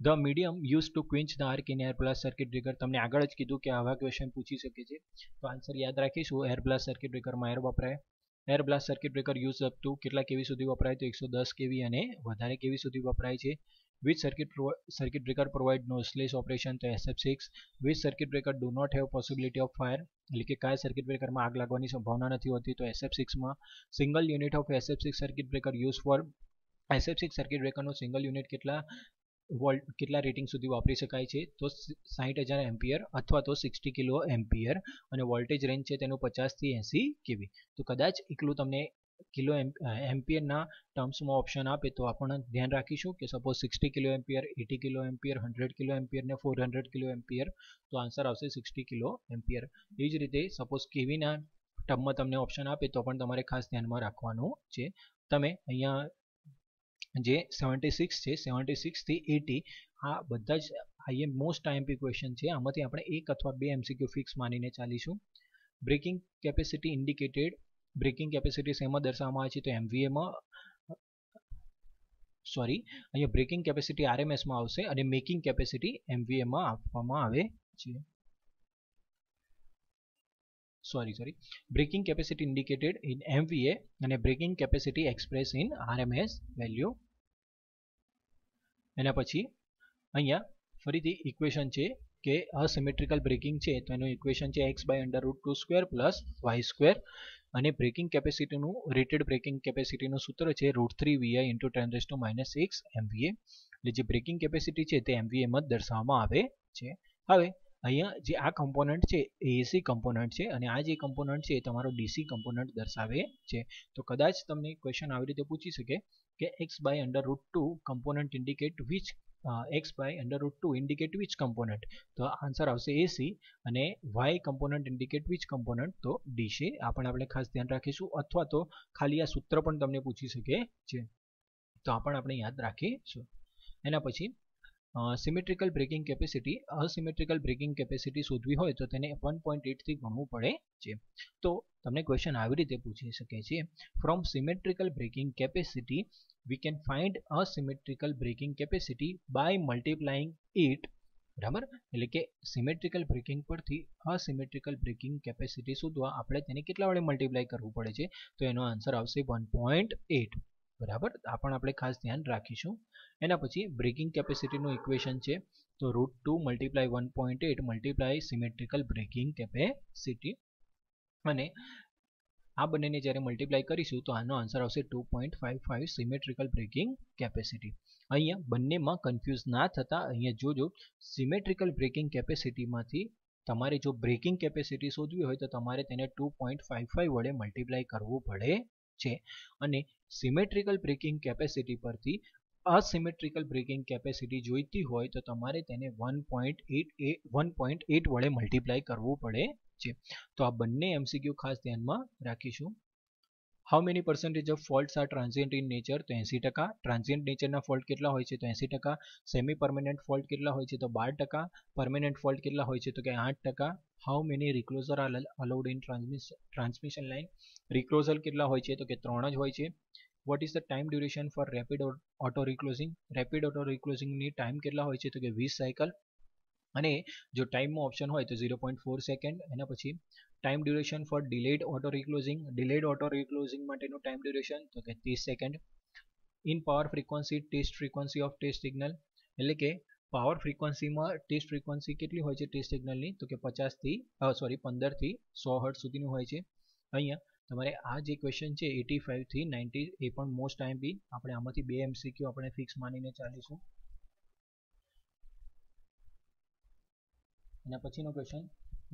the medium use to quench the arc in air plus circuit breaker તમને આગળ જ કીધું કે આવા ક્વેશ્ચન પૂછી શકે છે તો આન્સર યાદ રાખીશું એર પ્લસ સર્કિટ બ્રેકરમાં એર વપરાય air blast circuit breaker use up to केटला केवी सुधी वपराय तो एक सौ दस केवी अने वधारे केवी सुधी वपराय छे which circuit circuit breaker provide noiseless operation तो S F six which circuit breaker do not have possibility of fire એટલે કે કયા सर्किट ब्रेकर में आग लागवानी संभावना नहीं होती तो एस एफ सिक्स में single unit of S F six circuit breaker use for S F six circuit breaker नो सिंगल यूनिट केटला वोल्ट केटला रेटिंग सुधी वापरी शकाय छे तो साइठ हज़ार एम्पियर अथवा तो सिक्सटी किलो एम्पियर और वोल्टेज रेंज है पचास थी एसी केवी तो कदाच एकलू तमने किलो एम्पियर ना टर्म्स में ऑप्शन आपे तो आपणे ध्यान राखीशुं कि suppose sixty kilo ampere eighty kilo ampere hundred kilo ampere ने फोर हंड्रेड किलो एम्पियर तो आंसर आवशे सिक्सटी किलो एम्पियर एज रीते सपोज केवी ना टर्म में तमने ऑप्शन आपे तो पण तमारे खास ध्यान में राखवानुं छे तमे अहींया जे सेवेंटी सिक्स है सेवेंटी सिक्स थी एटी आ बधा ज हाई मोस्ट आईएमपी क्वेश्चन है आमांथी आपणे एक अथवा बे एमसीक्यू फिक्स मानीने चालीशुं breaking capacity indicated breaking capacity सेमा दर्शाववामां आवी छे तो एमवीए में सॉरी अहींया ब्रेकिंग केपेसिटी आरएमएस में आवशे अने मेकिंग केपेसिटी एमवीए में आपवामां आवे छे sorry sorry breaking capacity indicated in MVA अने breaking capacity express in RMS value एना पछी अहींया फरीथी इक्वेशन छे के असिमेट्रिकल ब्रेकिंग छे तो एनुं इक्वेशन छे X by under root two square plus Y square अने ब्रेकिंग केपेसिटीनुं रेटेड ब्रेकिंग केपेसिटीनुं सूत्र छे root three VI into ten raise to minus six MVA एटले जे ब्रेकिंग केपेसिटी छे ते एमवीए मां दर्शाववामां आवे छे हवे अहींया जे आ कम्पोनंट छे ए एसी कम्पोनंट छे अने आ जे कम्पोनंट छे ए तमारो डीसी कम्पोनंट दर्शावे छे तो कदाच तमने क्वेश्चन आवी रीते पूछी शके के X by under root two component indicate which X by under root two indicate which component तो आंसर आवशे ए सी अने Y component indicate which component तो डी छे आ पण आपणे खास ध्यान राखीशुं अथवा तो खाली आ सूत्र पण तमने पूछी शके छे तो आ पण आपणे याद राखीशुं एना पछी symmetrical breaking capacity asymmetrical breaking capacity शोधवी होय तो तेने वन पॉइंट एट थी गणवू पड़े छे तो तमने क्वेश्चन आवी रीते पूछी शके छे from symmetrical breaking capacity we can find asymmetrical breaking capacity by multiplying it बराबर एटले के सिमेट्रिकल ब्रेकिंग परथी असिमेट्रिकल ब्रेकिंग केपेसिटी शोधवा आपणे तेने केटला वडे मल्टीप्लाय करवू पड़े छे तो एनो आंसर आवशे वन पॉइंट एट बराबर आ पण आपणे खास ध्यान राखीशुं एना पछी ब्रेकिंग केपेसिटीनुं इक्वेशन छे तो root two multiply one point eight multiply symmetrical breaking capacity अने आ बने जयरे मल्टीप्लाय करीशुं तो आनो आंसर आवशे two point five five symmetrical breaking capacity अहींया बंनेमां कन्फ्यूज ना थता अहींया जोजो सिमेट्रिकल ब्रेकिंग केपेसिटीमांथी तमारे जो ब्रेकिंग केपेसिटी शोधवी होय तो तमारे तेने टू पॉइंट फाइव फाइव वडे मल्टीप्लाय करवू पड़े छे अने सिमेट्रिकल ब्रेकिंग केपेसिटी परथी असिमेट्रिकल ब्रेकिंग केपेसिटी जोईती होय तो तमारे तेने वन पॉइंट एट वडे मल्टीप्लाय करवू पड़े छे तो आ बंने एमसीक्यू खास ध्यानमां राखीशुं how many percentage of faults are transient in nature तो एसी टका ट्रांजिएंट नेचरना फॉल्ट केटला होय छे तो एसी टका सेमी परमनेंट फॉल्ट केटला होय छे तो बार टका परमनेंट फॉल्ट केटला होय छे तो के आठ टका how many recloser are allowed in transmission line reclosure केटला होय छे तो के त्रण ज होय छे what is the time duration for rapid auto reclosing rapid auto reclosing नी टाइम केटला होय छे तो के वीस साइकल अने जो टाइम में ऑप्शन होय तो ज़ीरो पॉइंट फोर सेकंड एना पछी time duration for delayed auto reclosing delayed auto reclosing माटेनो टाइम ड्यूरेशन तो के तीस second in power frequency test frequency of test signal एटले के पावर फ्रीक्वन्सी में टेस्ट फ्रीक्वन्सी केटली होय छे टेस्ट सिग्नल नी तो के पचास थी सॉरी पंदर थी सौ हर्ट्ज सुधीनी होय छे अहींया तमारे आ जे क्वेश्चन है एटी फाइव थी नाइंटी ए पण मोस्ट टाइम बी आपणे आमांथी बे एमसीक्यू आपणे फिक्स मानीने चालीशुं एना पछीनो question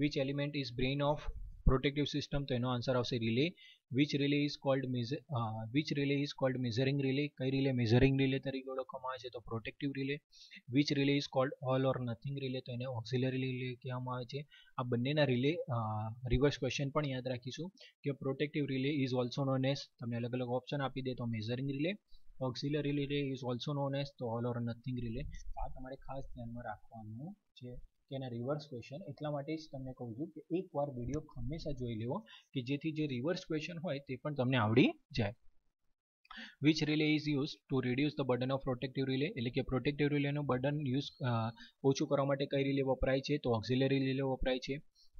which element is brain of protective system તો એનો આન્સર આવશે relay. Which relay is called which relay is called measuring relay, કઈ રિલે મેઝરિંગ રિલે તરીકે ઓળખવામાં આવે છે તો protective relay. Which relay is called all or nothing relay તો એને ઓક્ઝિલરી રિલે કહેવામાં આવે છે. આ બંનેના રિલે રિવર્સ ક્વેશ્ચન પણ યાદ રાખીશું કે protective relay is also known as, તમને અલગ અલગ ઓપ્શન આપી દે તો measuring relay, auxiliary relay is also known as તો ઓલ ઓર નથિંગ રિલે. આ તમારે ખાસ ધ્યાનમાં રાખવાનું છે કે એના રિવર્સ ક્વેશ્ચન, એટલા માટે જ તમને કહું છું કે એકવાર વિડીયો હંમેશા જોઈ લેવો કે જેથી જે રિવર્સ ક્વેશ્ચન હોય તે પણ તમને આવડી જાય. Which relay is used to reduce the burden of protective relay? એટલે કે પ્રોટેક્ટિવ રિલેનું બર્ડન યુઝ ઓછું કરવા માટે કઈ રિલે વપરાય છે તો ઓક્ઝિલરી રિલે વપરાય છે.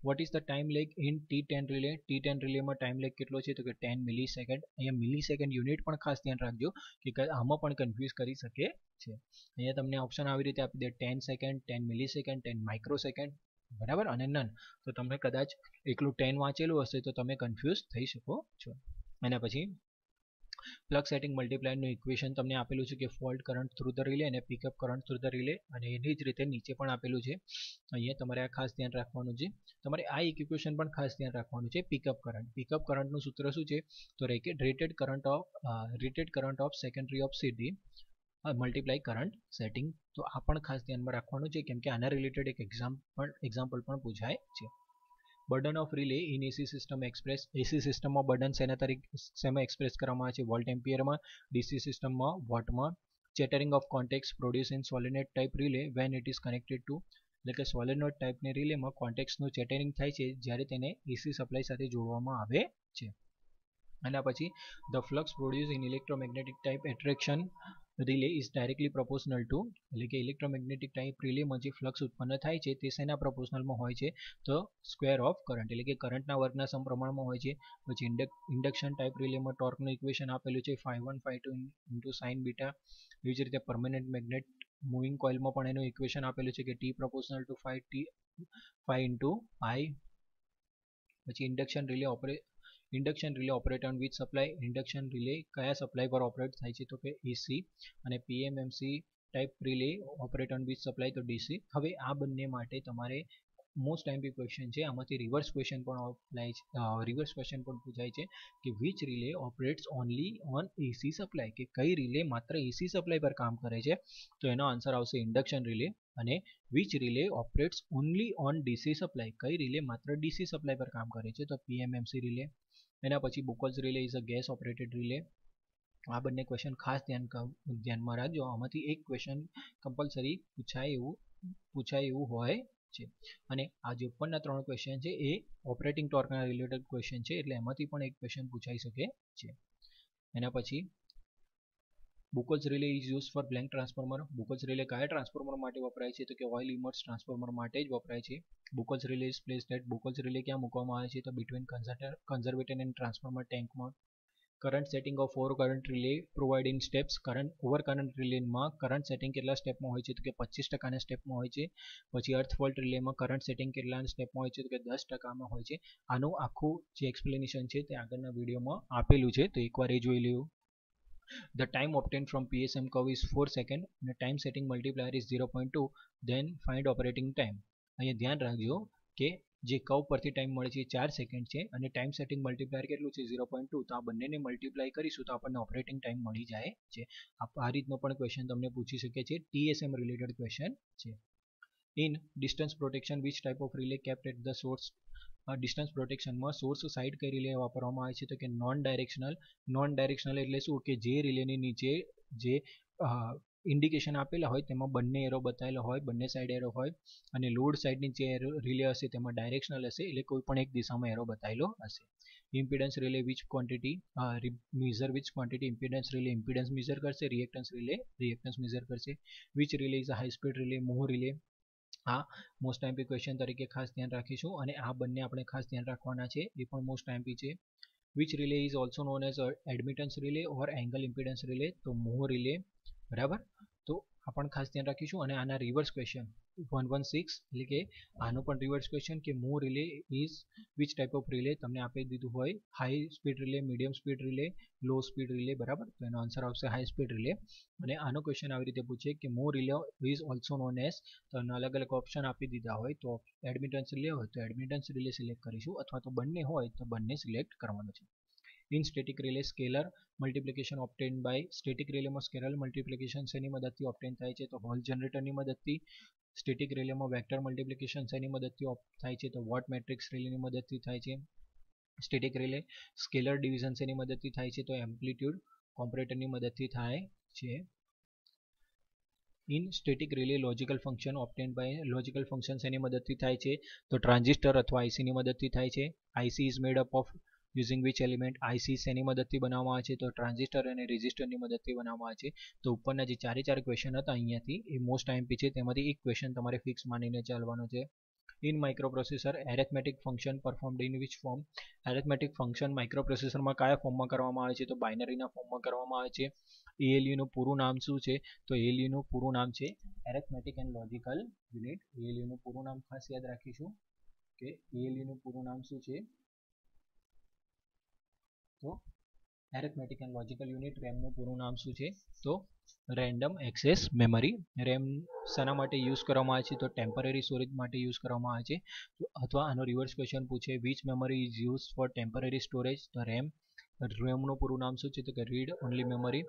What is the time lag in T ten relay? T ten રિલેમાં ટાઈમ લેગ કેટલો છે તો કે ટેન મિલી સેકન્ડ. અહીંયા મિલી સેકન્ડ યુનિટ પણ ખાસ ધ્યાન રાખજો કે આમાં પણ કન્ફ્યુઝ કરી શકે છે. અહીંયા તમને ઓપ્શન આવી રીતે આપી દે ten second, ten millisecond, ten microsecond, બરાબર, અને નન. તો તમને કદાચ એકલું ટેન વાંચેલું હશે તો તમે કન્ફ્યુઝ થઈ શકો છો. એના પછી પ્લગ સેટિંગ મલ્ટીપ્લાયરનું ઇક્વેશન તમને આપેલું છે કે fault current through the relay અને pickup current through the relay, અને એની જ રીતે નીચે પણ આપેલું છે. અહીંયા તમારે આ ખાસ ધ્યાન રાખવાનું છે, તમારે આ એક ઇક્વેશન પણ ખાસ ધ્યાન રાખવાનું છે. પિકઅપ કરંટ પિકઅપ કરંટનું સૂત્ર શું છે તો rated current of rated current of secondary of CD multiply current setting. તો આ પણ ખાસ ધ્યાનમાં રાખવાનું છે કેમ કે આના રિલેટેડ એક એક્ઝામ પણ એક્ઝામ્પલ પણ પૂછાય છે. Burden of relay in AC system express, AC સિસ્ટમમાં બર્ડન સેના તરીકે સેમાં એક્સપ્રેસ કરવામાં આવે છે વોલ્ટ એમ્પિયરમાં, ડીસી સિસ્ટમમાં વોટમાં. Chattering of contacts produce in solenoid type relay when it is connected to, એટલે કે સોલેનોઇડ ટાઈપની રિલેમાં કોન્ટેક્ટ્સનું ચેટરિંગ થાય છે જ્યારે તેને એસી સપ્લાય સાથે જોડવામાં આવે છે. એના પછી the flux produce in electromagnetic type attraction relay is directly proportional to, એટલે કે ઇલેક્ટ્રોમેગ્નેટિક ટાઈપ રિલેમાં જે ફ્લક્સ ઉત્પન્ન થાય છે તે શેના પ્રોપોર્શનલમાં હોય છે તો સ્ક્વેર ઓફ કરંટ, એટલે કે કરંટના વર્ગના સમપ્રમાણમાં હોય છે. પછી ઇન્ડક્શન ટાઈપ રિલેમાં ટોર્કનું ઇક્વેશન આપેલું છે five one five two into sine beta. એવી જ રીતે પરમેનન્ટ મેગ્નેટ મૂવિંગ કોઇલમાં પણ એનું ઇક્વેશન આપેલું છે કે T proportional to five T five into I. પછી induction relay opera induction relay operate on which supply, induction relay કયા સપ્લાય પર ઓપરેટ થાય છે તો કે એસી, અને PMMC type relay operate on which supply તો ડીસી. હવે આ બંને માટે તમારે મોસ્ટ ટાઈમપી ક્વેશ્ચન છે, આમાંથી રિવર્સ ક્વેશ્ચન પણ અપ્લાય છે, રિવર્સ ક્વેશ્ચન પણ પૂછાય છે કે which relay operates only on AC supply, કે કઈ રિલે માત્ર એસી સપ્લાય પર કામ કરે છે તો એનો આન્સર આવશે ઇન્ડક્શન રિલે. અને which relay operates only on DC supply, કઈ રિલે માત્ર ડીસી સપ્લાય પર કામ કરે છે તો પીએમએમસી રિલે. એના પછી Buchholz relay is a gas operated relay. આ બંને ક્વેશ્ચન ખાસ ધ્યાન ધ્યાનમાં રાખજો, આમાંથી એક ક્વેશ્ચન કમ્પલસરી પૂછાય એવું પૂછાય એવું હોય છે. અને આ જે ઉપરના ત્રણ ક્વેશ્ચન છે એ ઓપરેટિંગ ટોર્કના રિલેટેડ ક્વેશ્ચન છે એટલે એમાંથી પણ એક ક્વેશ્ચન પૂછાઈ શકે છે. એના પછી Buchholz relay is use for blank transformer. Buchholz relay કયા ટ્રાન્સફોર્મર માટે વપરાય છે તો કે ઓઇલ ઇમર્સ ટ્રાન્સફોર્મર માટે જ વપરાય છે. Buchholz relay is place that, Buchholz relay ક્યાં મૂકવામાં આવે છે તો બિટવીન કન્ઝર્વેટર એન્ડ ટ્રાન્સફોર્મર ટેન્કમાં. Current setting of over current relay providing steps, current over current રિલેમાં કરંટ સેટિંગ કેટલા સ્ટેપમાં હોય છે તો કે પચીસ ટકાના સ્ટેપમાં હોય છે. પછી અર્થ ફોલ્ટ રિલેમાં કરંટ સેટિંગ કેટલા સ્ટેપમાં હોય છે તો કે દસ ટકામાં હોય છે. આનું આખું જે એક્સપ્લેનેશન છે તે આગળના વિડીયોમાં આપેલું છે તો એકવાર એ જોઈ લેવું. The time obtained from P S M curve is four seconds and the time setting multiplier is zero point two, then find operating time. અહીંયા ધ્યાન રાખજો કે જે કર્વ પરથી ટાઈમ મળે છે ચાર સેકન્ડ છે અને ટાઈમ સેટિંગ મલ્ટીપ્લાયર કેટલું છે ઝીરો પોઈન્ટ ટુ, તો આ બંનેને મલ્ટીપ્લાય કરીશું તો આપણને ઓપરેટિંગ ટાઈમ મળી જાય છે. આ રીતનો પણ ક્વેશ્ચન તમને પૂછી શકે છે, T S M related question છે. In distance protection which type of relay kept at the source? Distance પ્રોટેક્શનમાં સોર્સ સાઇડ કઈ રિલે વાપરવામાં આવે છે તો કે નોન ડાયરેક્શનલ. નોન ડાયરેક્શનલ એટલે શું કે જે રિલેની નીચે જે ઇન્ડિકેશન આપેલા હોય તેમાં બંને એરો બતાવેલો હોય, બંને સાઇડ એરો હોય, અને લોડ સાઇડની જે એરો રિલે હશે તેમાં ડાયરેક્શનલ હશે એટલે કોઈ પણ એક દિશામાં એરો બતાવેલો હશે. Impedance relay which quantity measure which quantity impedance relay impedance measure કરશે, રિએક્ટન્સ રિલે રિએક્ટન્સ મેઝર કરશે. Which relay is a high speed relay mho relay. આ મોસ્ટ ટાઈમપી ક્વેશ્ચન તરીકે ખાસ ધ્યાન રાખીશું અને આ બંને આપણે ખાસ ધ્યાન રાખવાના છે, એ પણ મોસ્ટ ટાઈમપી છે. Which relay is also known as admittance relay or angle impedance relay તો મોહ રિલે, બરાબર. તો आपण खास ध्यान राखीशुं। अने आना reverse question one one six એટલે કે આનો પણ રિવર્સ ક્વેશ્ચન કે mho relay is which type of relay તમને આપી દીધું હોય, high speed relay, medium speed relay, low speed relay, બરાબર? તો એનો આન્સર આવશે હાઈ સ્પીડ રિલે। અને આનો ક્વેશ્ચન આવી રીતે પૂછે કે mho relay is also known as, તો એના અલગ અલગ ઓપ્શન આપી દીધા હોય તો એડમિટન્સ રિલે હોય તો એડમિટન્સ રિલે સિલેક્ટ કરીશું, અથવા તો બંને હોય તો બંને સિલેક્ટ કરવાનું છે। In static relay scalar multiplication obtain by static relay में स्केलर मल्टीप्लिकेशन से मदद से ऑप्टेन थाय छे तो हॉल जनरेटर की मदद से, स्टेटिक रिले में वेक्टर मल्टीप्लिकेशन से मदद से थाय छे तो वॉट मैट्रिक्स रिले की मदद से थाय छे, स्टेटिक रिले स्केलर डिविजन से मदद से थाय छे तो एम्प्लीट्यूड कॉम्परेटर की मदद से थाय छे। In static relay logical function obtain by logical function से मदद से थाय छे तो ट्रांजिस्टर अथवा आईसी की मदद से थाय छे, IC is made up of using which element, IC सेनी मददथी बनाववामां आवे छे तो ट्रांजिस्टर अने रेजिस्टरनी मददथी बनाववामां आवे छे। तो उपरना जे चारे चार क्वेश्चन हता अहींयाथी ए मोस्ट एमपी छे तेमांथी एक क्वेश्चन तमारे फिक्स मानीने चालवानो छे। In microprocessor arithmetic function performed in which form, arithmetic function microprocessor में क्या फॉर्म में करवामां आवे छे तो बाइनरीना फॉर्म में करवामां आवे छे। एएलयू नुं पूरुं नाम शुं छे तो एएलयू नुं पूरुं नाम छे arithmetic and logical unit. ALU नुं पूरुं नाम खास याद राखीशुं के एएलयू नुं पूरुं नाम शुं छे तो arithmetic and logical unit. RAM નું પૂરું નામ શું છે तो रेन्डम एक्सेस मेमरी। रेम શાના માટે યુઝ કરવામાં આવે છે તો ટેમ્પરરી સ્ટોરેજ માટે યુઝ કરવામાં આવે છે। અથવા આનો રિવર્સ ક્વેશ્ચન પૂછે which memory is use for temporary storage तो રેમ। રેમ નું પૂરું નામ શું છે તો કે રીડ ઓન્લી મેમરી,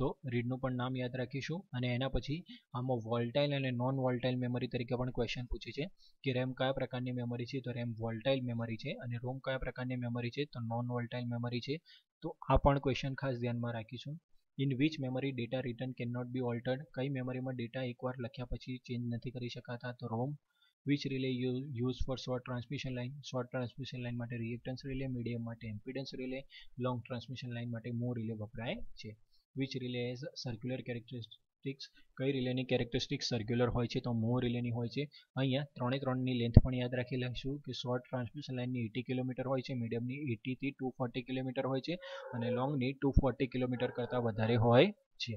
तो રીડ નું પણ નામ યાદ રાખીશું। અને એના પછી આમાં વોલ્ટાઇલ અને નોન વોલ્ટાઇલ મેમરી તરીકે પણ ક્વેશ્ચન પૂછે છે કે રેમ કયા પ્રકારની મેમરી છે તો રેમ વોલ્ટાઇલ મેમરી છે, અને રોમ કયા પ્રકારની મેમરી છે તો નોન વોલ્ટાઇલ મેમરી છે। તો આ પણ ક્વેશ્ચન ખાસ ધ્યાનમાં રાખીશું। In which memory data written can not be altered, कई मेमरी में डेटा एक बार लख्या पछी चेंज नहीं करी शकाता तो ROM. Which relay use for short transmission line, short transmission line माटे रिएक्टेंस रिले, मीडियम माटे impedance relay, long transmission line माटे मो रिले वपराय छे। Which relay as circular characteristics, कई रिले नी कैरेक्टरिस्टिक्स सर्क्युलर होय छे तो मो रिले नी होय छे। अहींया त्रणे त्रण नी लेंथ पण याद राखी लेशुं के शॉर्ट ट्रांसमिशन लाइन नी अस्सी किलोमीटर होय छे, मीडियम नी अस्सी थी दो सौ चालीस किलोमीटर होय छे अने लॉन्ग नी दो सौ चालीस किलोमीटर करता वधारे होय छे।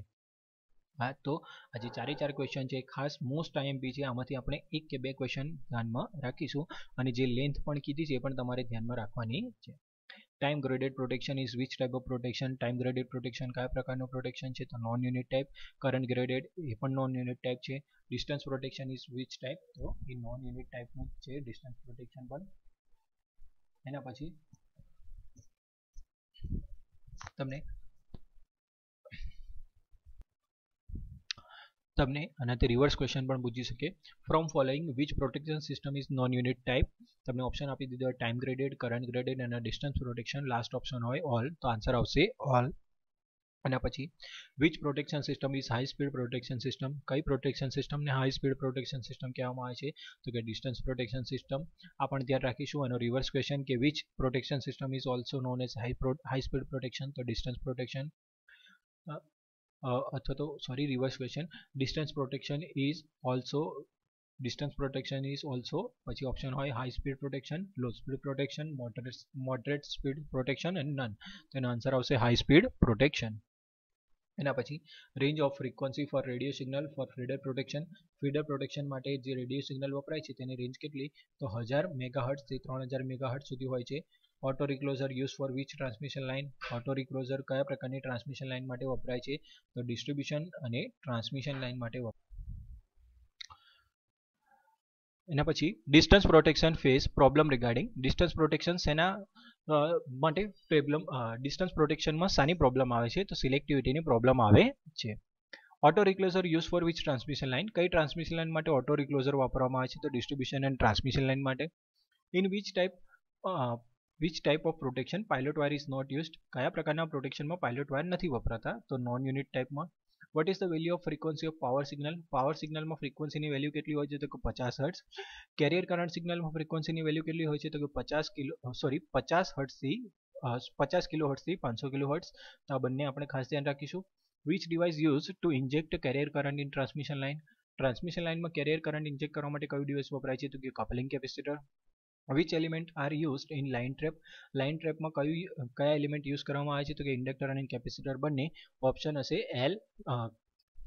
हाँ, तो आज चारे चार क्वेश्चन है खास मोस्ट आईएमपी है, आमांथी आपणे एक के बे क्वेश्चन ध्यान में राखीशुं अने जे लेंथ पण कीधी छे ए पण तमारे ध्यान में राखवानी छे। Time graded protection is which type of protection, time graded protection क्या प्रकार प्रोटेक्शन है तो non unit type. Current graded ए पण नॉन यूनिट टाइप है। Distance protection is which type तो ये नॉन यूनिट टाइप है डिस्टन्स प्रोटेक्शन पर। एना पछी तमने तमने आनाथी रिवर्स क्वेश्चन पण पूछी सके from following which protection system is non unit type. तमने ऑप्शन आपी दीधो टाइम ग्रेडेड, करंट ग्रेडेड अने डिस्टन्स प्रोटेक्शन, लास्ट ऑप्शन होय ऑल तो आंसर आवशे ऑल। अने पछी which protection system is high speed protection system, कई प्रोटेक्शन सीस्टम ने हाई स्पीड प्रोटेक्शन सीस्टम कहेवामां आवे छे तो के डिस्टन्स प्रोटेक्शन सीस्टम। आपण ध्यान राखीशुं आनो रिवर्स क्वेश्चन के which protection system is also known as high high speed protection तो डिस्टन्स प्रोटेक्शन। अथवा तो sorry reverse question distance protection is also distance protection is also पछी ऑप्शन होय high speed protection, low speed protection, moderate moderate speed protection and none तो एनो answer आवशे high speed protection. एना पछी range of frequency for radio signal for feeder protection, feeder protection माटे जे radio signal वपराय छे तेनी रेंज केटली तो हज़ार मेगाहर्ट्ज थी त्रण हज़ार मेगाहर्ट्ज सुधी होय छे। Auto reclosure use for which transmission line, auto reclosure क्या प्रकार की ट्रांसमिशन लाइन माटे वपराय छे तो डिस्ट्रीब्यूशन अने ट्रांसमिशन लाइन माटे वपराय। एना पछी distance protection face problem regarding, distance protection सेना माटे प्रॉब्लम, डिस्टन्स प्रोटेक्शन में सानी प्रॉब्लम आवे छे तो सिलेक्टिविटी नी प्रॉब्लम आवे छे। Auto reclosure use for which transmission line, कई ट्रांसमिशन लाइन माटे ऑटो रिक्लोजर वापरवामां आवे छे तो डिस्ट्रीब्यूशन एंड ट्रांसमिशन लाइन माटे। In which type which type of protection pilot wire is not used, क्या प्रकार ना प्रोटेक्शन में पायलट वायर नहीं वपराता तो नॉन यूनिट टाइप में। What is the value of frequency of power signal, power signal में फ्रीक्वन्सी की वेल्यू कितनी होय छे तो पचास हर्ट्स। कैरियर करंट सिग्नल में फ्रीक्वन्सी की वेल्यू कितनी होय छे तो पचास किलो सॉरी पचास हर्ट्स थी पचास किलो हर्ट्स थी पांच सौ किलो हर्ट्स तो आ बने अपने खास ध्यान राखीशुं। Which device use to inject carrier current in transmission line, transmission line में कैरियर करंट इंजेक्ट करवा माटे क्यू डिवाइस वपराय छे तो के coupling capacitor. Which element are used in line trap, line trap में क्यू क्या एलिमेंट यूज करवामां आवे छे तो के इंडक्टर अने कैपेसिटर बने ऑप्शन हशे L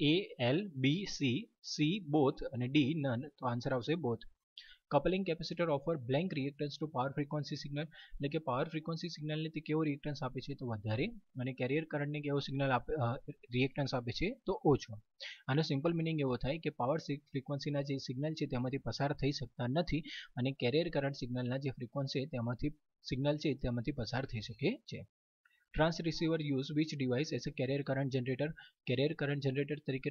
A L B C C both अने डी नन तो आंसर आवशे both. Coupling capacitor offer blank reactance to power frequency signal એટલે કે પાવર ફ્રીક્વન્સી સિગ્નલને તે કેવો રિએક્ટન્સ આપે છે તો વધારે અને કેરિયર કરંટને કેવો સિગ્નલ આપે રિએક્ટન્સ આપે છે તો ઓછો। આનો સિમ્પલ मीनिंग એવો થાય કે પાવર ફ્રીક્વન્સીના જે સિગ્નલ છે તેમાંથી પસાર થઈ શકતા નથી અને કેરિયર કરંટ સિગ્નલના જે ફ્રીક્વન્સી તેમાંથી સિગ્નલ છે તેમાંથી પસાર થઈ શકે છે। Trans receiver use which device as a carrier current generator carrier current generator तरीके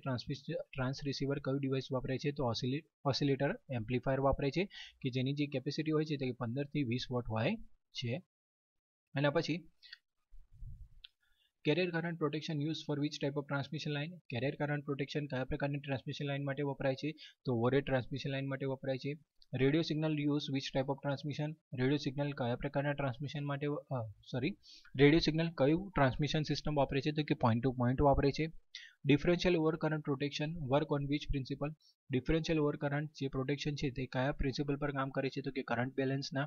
ट्रांस रिसीवर क्यू डिवाइस वपराय छे तो ऑसिलेटर एम्प्लीफायर वपराय छे कि जेनी जे कैपेसिटी होय छे ते पंदर थी वीस वोट होय छे। अने पछी carrier current protection use for which type of transmission line carrier current protection क्या प्रकार की ट्रांसमिशन लाइन माटे वपराय छे तो ओवरहेड ट्रांसमिशन लाइन माटे वपराय छे। Radio signal use which type of transmission radio signal क्या प्रकार ना ट्रांसमिशन माटे सॉरी रेडियो सिग्नल क्यू ट्रांसमिशन सीस्टम वापरे छे तो कि पॉइंट टू पॉइंट वापरे छे। Differential over current protection work on which principle differential over current जे प्रोटेक्शन छे ते क्या प्रिंसिपल पर काम करे छे तो कि करंट बेलेंस ना।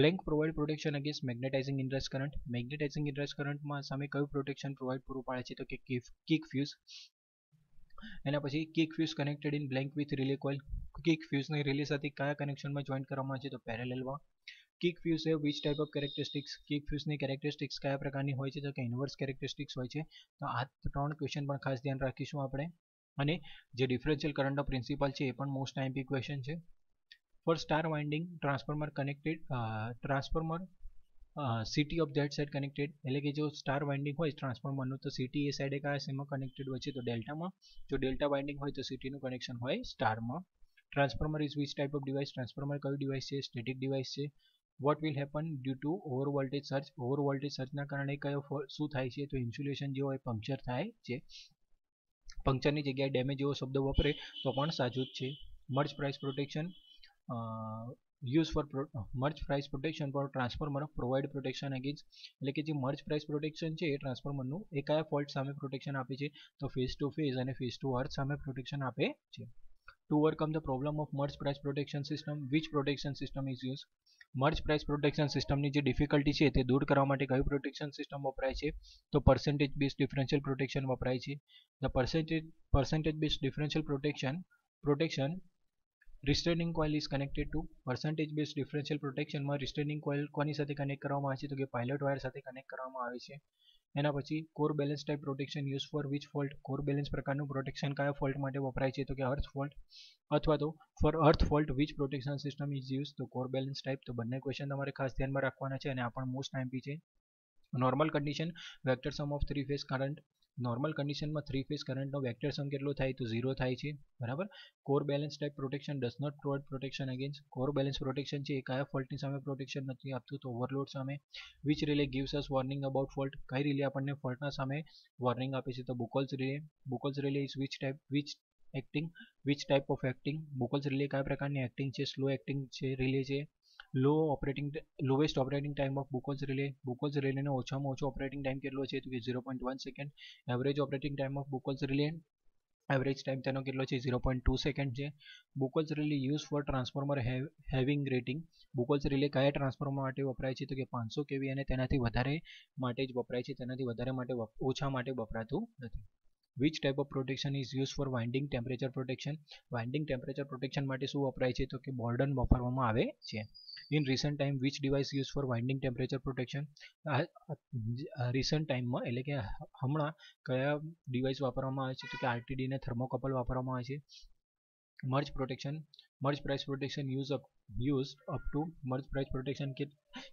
Blank provide protection against magnetising inrush current magnetising inrush current में सामे क्यू प्रोटेक्शन प्रोवाइड पूरू पाड़े छे तो कि किक फ्यूज। एना पछी kick fuse connected in blank with relay coil kick fuse ने रिले साथ क्या कनेक्शन में जॉइंट करवामां आवे छे तो पेरेलल में। किक फ्यूज है which type of characteristics kick fuse ने कैरेक्टरिस्टिक्स क्या प्रकार की होय छे तो कि इन्वर्स कैरेक्टरिस्टिक्स होय छे। तो आ त्रण क्वेश्चन पर खास ध्यान राखीशुं आपणे अने जे डिफरेंशियल करंट नो प्रिंसिपल छे ए पण मोस्ट आईएमपी क्वेश्चन छे। For star winding transformer connected transformer CT of that side connected એટલે કે જો સ્ટાર વાઇન્ડિંગ હોય ટ્રાન્સફોર્મર નું તો સીટી એ સાઈડે કયા સેમાં કનેક્ટેડ હોય છે તો ડેલ્ટા માં જો ડેલ્ટા વાઇન્ડિંગ હોય તો સીટી નું કનેક્શન હોય સ્ટાર માં। Transformer is which type of device transformer કયું ડિવાઇસ છે સ્ટેટિક ડિવાઇસ છે। What will happen due to over voltage surge over voltage સર્જના કારણે કયો શું થાય છે તો ઇન્સ્યુલેશન જે હોય પંક્ચર થાય છે પંક્ચરની જગ્યાએ ડેમેજ એવો શબ્દ વપરાય તો પણ સાચું જ છે। Merz Price protection use for Merz Price protection for transformer provide protection against એટલે કે જે મર્જ प्राइस प्रोटेक्शन છે એ ટ્રાન્સફોર્મર નું એ કયા ફોલ્ટ સામે પ્રોટેક્શન આપે છે તો ફેસ ટુ ફેસ અને ફેસ ટુ અર્થ સામે પ્રોટેક્શન આપે છે। To overcome the problem of Merz Price protection system which protection system is use Merz Price protection સિસ્ટમની જે ડિફિકલ્ટી છે તે દૂર કરવા માટે કઈ પ્રોટેક્શન સિસ્ટમ વપરાય છે તો પર્સન્ટેજ બેઝ ડિફરન્શિયલ પ્રોટેક્શન વપરાય છે। The percentage percentage base differential protection protection restraining coil is connected to percentage based differential protection में रिस्ट्रेनिंग कॉइल कोनी साथे कनेक्ट करवामां आवे छे तो कि पायलट वायर साथे कनेक्ट करवामां आवे छे। एना पछी core balance type protection use for which fault core balance प्रकारनुं प्रोटेक्शन क्या फॉल्ट माटे वपराय छे तो कि अर्थ फॉल्ट अथवा तो for earth fault which protection system is use तो कोर बेलेंस टाइप। तो बने क्वेश्चन तमारे खास ध्यान में राखवाना छे अने आ पण मोस्ट आईएमपी छे। Normal condition vector sum of three phase current normal condition में थ्री फेज करंट नो वेक्टर सम केटलो थाय तो जीरो थाय छे बराबर। Core balance type protection does not provide protection against core balance protection छे क्या फॉल्ट नी सामे प्रोटेक्शन नथी आपतुं तो ओवरलोड सामे। Which relay gives us warning about fault कई रिले आपणे फॉल्ट ना सामे वॉर्निंग आपे छे तो Buchholz relay Buchholz relay is which type which acting which type of acting Buchholz relay क्या प्रकार की एक्टिंग है स्लो एक्टिंग है रिले है। Low operating lowest operating time of Buchholz relay Buchholz relay नो ओछाम ओछो ऑपरेटिंग टाइम केटलो छे तो कि zero point one second average operating time of Buchholz relay average time तेनो केटलो छे ज़ीरो पॉइंट टू सेकंड छे। Buchholz relay use for transformer having rating Buchholz relay क्या ट्रांसफॉर्मर माटे वपराय छे तो कि पांच सौ केवी अने तेनाथी वधारे माटे ज वपराय छे तेनाथी वधारे माटे ओछा माटे वपरातुं नथी। Which type of protection is use for winding temperature protection winding temperature protection माटे शुं वपराय छे तो कि बोर्डन वपरायवामां आवे छे। In recent time which device use for winding temperature protection recent time में एटले के हमणा क्या डिवाइस वापरवामां आवे छे तो कि आरटीडी ने थर्मोकपल वापरवामां आवे छे। Merz protection Merz Price protection use up use up to Merz Price protection के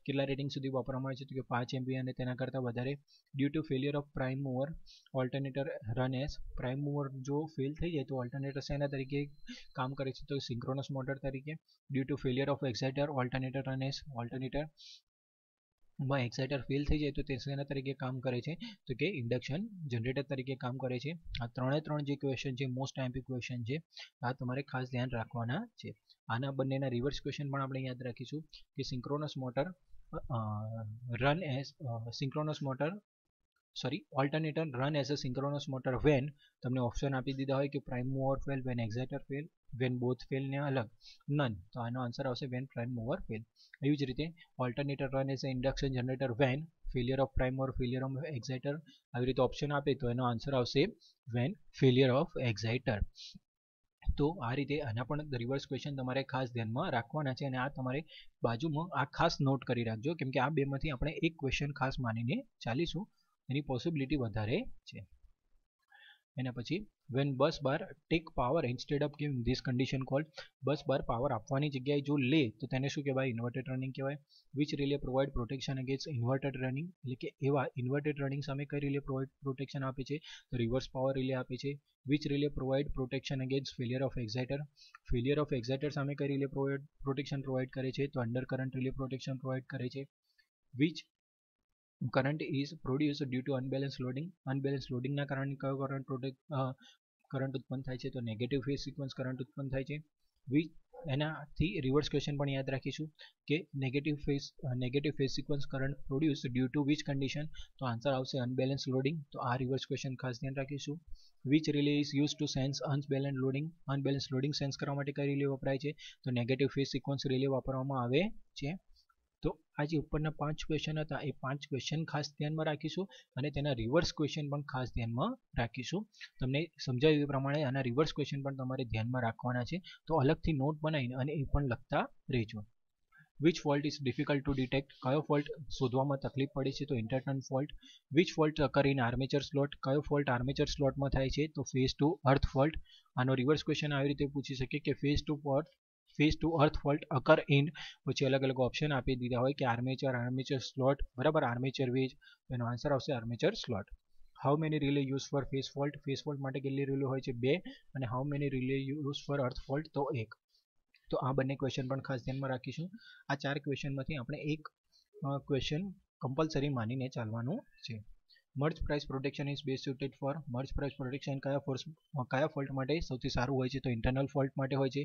केटला रेटिंग सुधी वापरवामां आवे छे तो कि पांच एमबी अने तेना करता वधारे। Due to failure of prime mover alternator run as prime mover जो फेल थई जाए तो ऑल्टरनेटर सेना तरीके काम करे छे तो सिंक्रोनस मोटर तरीके। Due to failure of exciter alternator run as alternator માં एक्साइटर फेल થઈ જાય તો તે સેના તરીકે કામ કરે છે તો કે ઇન્ડક્શન જનરેટર તરીકે કામ કરે છે। આ ત્રણે ત્રણ જે ક્વેશ્ચન છે મોસ્ટ આઈએમપી ક્વેશ્ચન છે આ તમારે ખાસ ધ્યાન રાખવાના છે। આના બંનેના રિવર્સ ક્વેશ્ચન પણ આપણે યાદ રાખીશું કે synchronous motor run as synchronous motor sorry alternator run as a synchronous motor when તમને ઓપ્શન આપી દીધા હોય કે prime mover fail when exciter fail when both fail ને અલગ નન તો આનો આન્સર આવશે વેન પ્રાઇમ મૂવર ફેલ। એવી જ રીતે alternator run as a induction generator when failure of prime or failure of exciter આવી રીતે ઓપ્શન આપે તો એનો આન્સર આવશે વેન ફેલિયર ઓફ એક્સાઇટર. તો આ રીતે આના પણ રિવર્સ ક્વેશ્ચન તમારે ખાસ ધ્યાનમાં રાખવાના છે અને આ તમારે બાજુમાં આ ખાસ નોટ કરી રાખજો કેમ કે આ બેમાંથી આપણે એક ક્વેશ્ચન ખાસ માનીને ચાલીશું એની પોસિબિલિટી વધારે છે. એના પછી when bus bar take power instead of giving this condition called bus bar power આપવાની જગ્યાએ જો લે તો તેને શું કહેવાય? ઇન્વર્ટેડ રનિંગ કહેવાય. Which relay provide protection against inverted running એટલે કે એવા ઇન્વર્ટેડ રનિંગ સામે કઈ રિલે પ્રોવાઈડ પ્રોટેક્શન આપે છે? તો રિવર્સ પાવર રિલે આપે છે. Which relay provide protection against failure of exciter failure of exciter સામે કઈ રિલે પ્રોવાઈડ પ્રોટેક્શન પ્રોવાઈડ કરે છે? તો under current relay protection provide કરે છે. Which current is produce due to unbalance loading unbalance લોડિંગના કારણે કયો કરંટ પ્રોડક્ટ કરંટ ઉત્પન્ન થાય છે? તો નેગેટિવ ફેઝ સિક્વન્સ કરંટ ઉત્પન્ન થાય છે. વિચ એનાથી રિવર્સ ક્વેશ્ચન પણ યાદ રાખીશું કે negative phase negative phase sequence current produce due to which condition? તો આન્સર આવશે અનબેલેન્સ લોડિંગ. તો આ રિવર્સ ક્વેશ્ચન ખાસ ધ્યાન રાખીશું. Which relay is use to sense unbalance loading unbalance loading sense કરવા માટે કઈ રિલે વપરાય છે? તો નેગેટિવ ફેઝ સિક્વન્સ રિલે વાપરવામાં આવે છે. તો આજે ઉપરના પાંચ ક્વેશ્ચન હતા એ પાંચ ક્વેશ્ચન ખાસ ધ્યાનમાં રાખીશું અને તેના રિવર્સ ક્વેશ્ચન પણ ખાસ ધ્યાનમાં રાખીશું. તમને સમજાવ્યું એ પ્રમાણે આના રિવર્સ ક્વેશ્ચન પણ તમારે ધ્યાનમાં રાખવાના છે તો અલગથી નોટ બનાવીને અને એ પણ લખતા રહેજો. Which fault is difficult to detect કયો ફોલ્ટ શોધવામાં તકલીફ પડે છે? તો ઇન્ટરનલ ફોલ્ટ. વિચ ફોલ્ટ કરીને આર્મેચર સ્લોટ કયો ફોલ્ટ આર્મેચર સ્લોટમાં થાય છે? તો ફેઝ ટુ અર્થ ફોલ્ટ. આનો રિવર્સ ક્વેશ્ચન આવી રીતે પૂછી શકે કે phase to fault phase to earth fault occur in પછી अलग अलग ऑप्शन આપી દીધા હોય કે આર્મેચર આર્મેચર સ્લોટ બરાબર આર્મેચર વેજ એનો આન્સર આવશે armature slot. How many relay use for phase fault phase fault માટે કેટલી રિલે હોય છે? બે. અને how many relay use for earth fault તો એક. તો આ બંને ક્વેશ્ચન પણ ખાસ ધ્યાનમાં રાખીશું. આ ચાર ક્વેશ્ચનમાંથી આપણે એક ક્વેશ્ચન કમ્પલસરી માનીને ચાલવાનું છે. Merz Price protection is best suited for Merz Price protection કયા ફોર્સ કયા ફોલ્ટ માટે સૌથી સારું હોય છે? તો ઇન્ટરનલ ફોલ્ટ માટે હોય છે.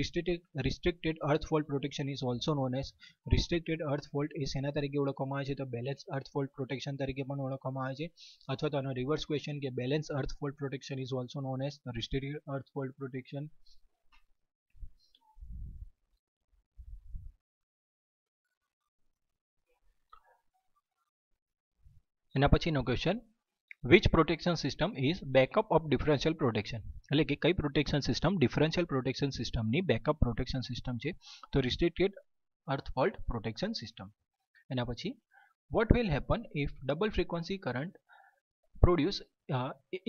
Restricted restricted earth fault protection is also known as restricted earth fault એ સેના તરીકે ઓળખવામાં આવે છે? તો બેલેન્સ અર્થ ફોલ્ટ પ્રોટેક્શન તરીકે પણ ઓળખવામાં આવે છે. અથવા તો આનો રિવર્સ ક્વેશ્ચન કે balance earth fault protection is also known as restricted earth fault protection. એના પછીનો question which protection system is backup of differential protection એટલે કે કઈ પ્રોટેક્શન સિસ્ટમ ડિફરન્શિયલ પ્રોટેક્શન સિસ્ટમની બેકઅપ પ્રોટેક્શન સિસ્ટમ છે? તો restricted earth fault protection system. એના પછી what will happen if double frequency current produce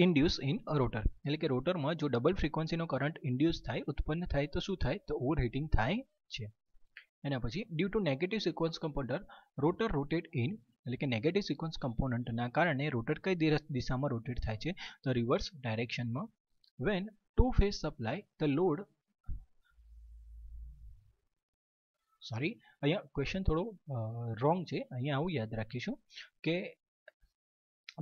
induce in rotor એટલે કે રોટરમાં જો ડબલ ફ્રિકવન્સીનો કરંટ ઇન્ડ્યુસ થાય ઉત્પન્ન થાય તો શું થાય? તો ઓવર હીટિંગ થાય છે. એના પછી due to negative sequence component rotor rotate in એટલે કે નેગેટિવ સિક્વન્સ કમ્પોનન્ટના કારણે રોટર કઈ દિશામાં રોટેટ થાય છે? તો રિવર્સ ડાયરેક્શનમાં. When two phase supply the load sorry અહીંયા ક્વેશ્ચન થોડો રોંગ છે અહીંયા આવું યાદ રાખીશું કે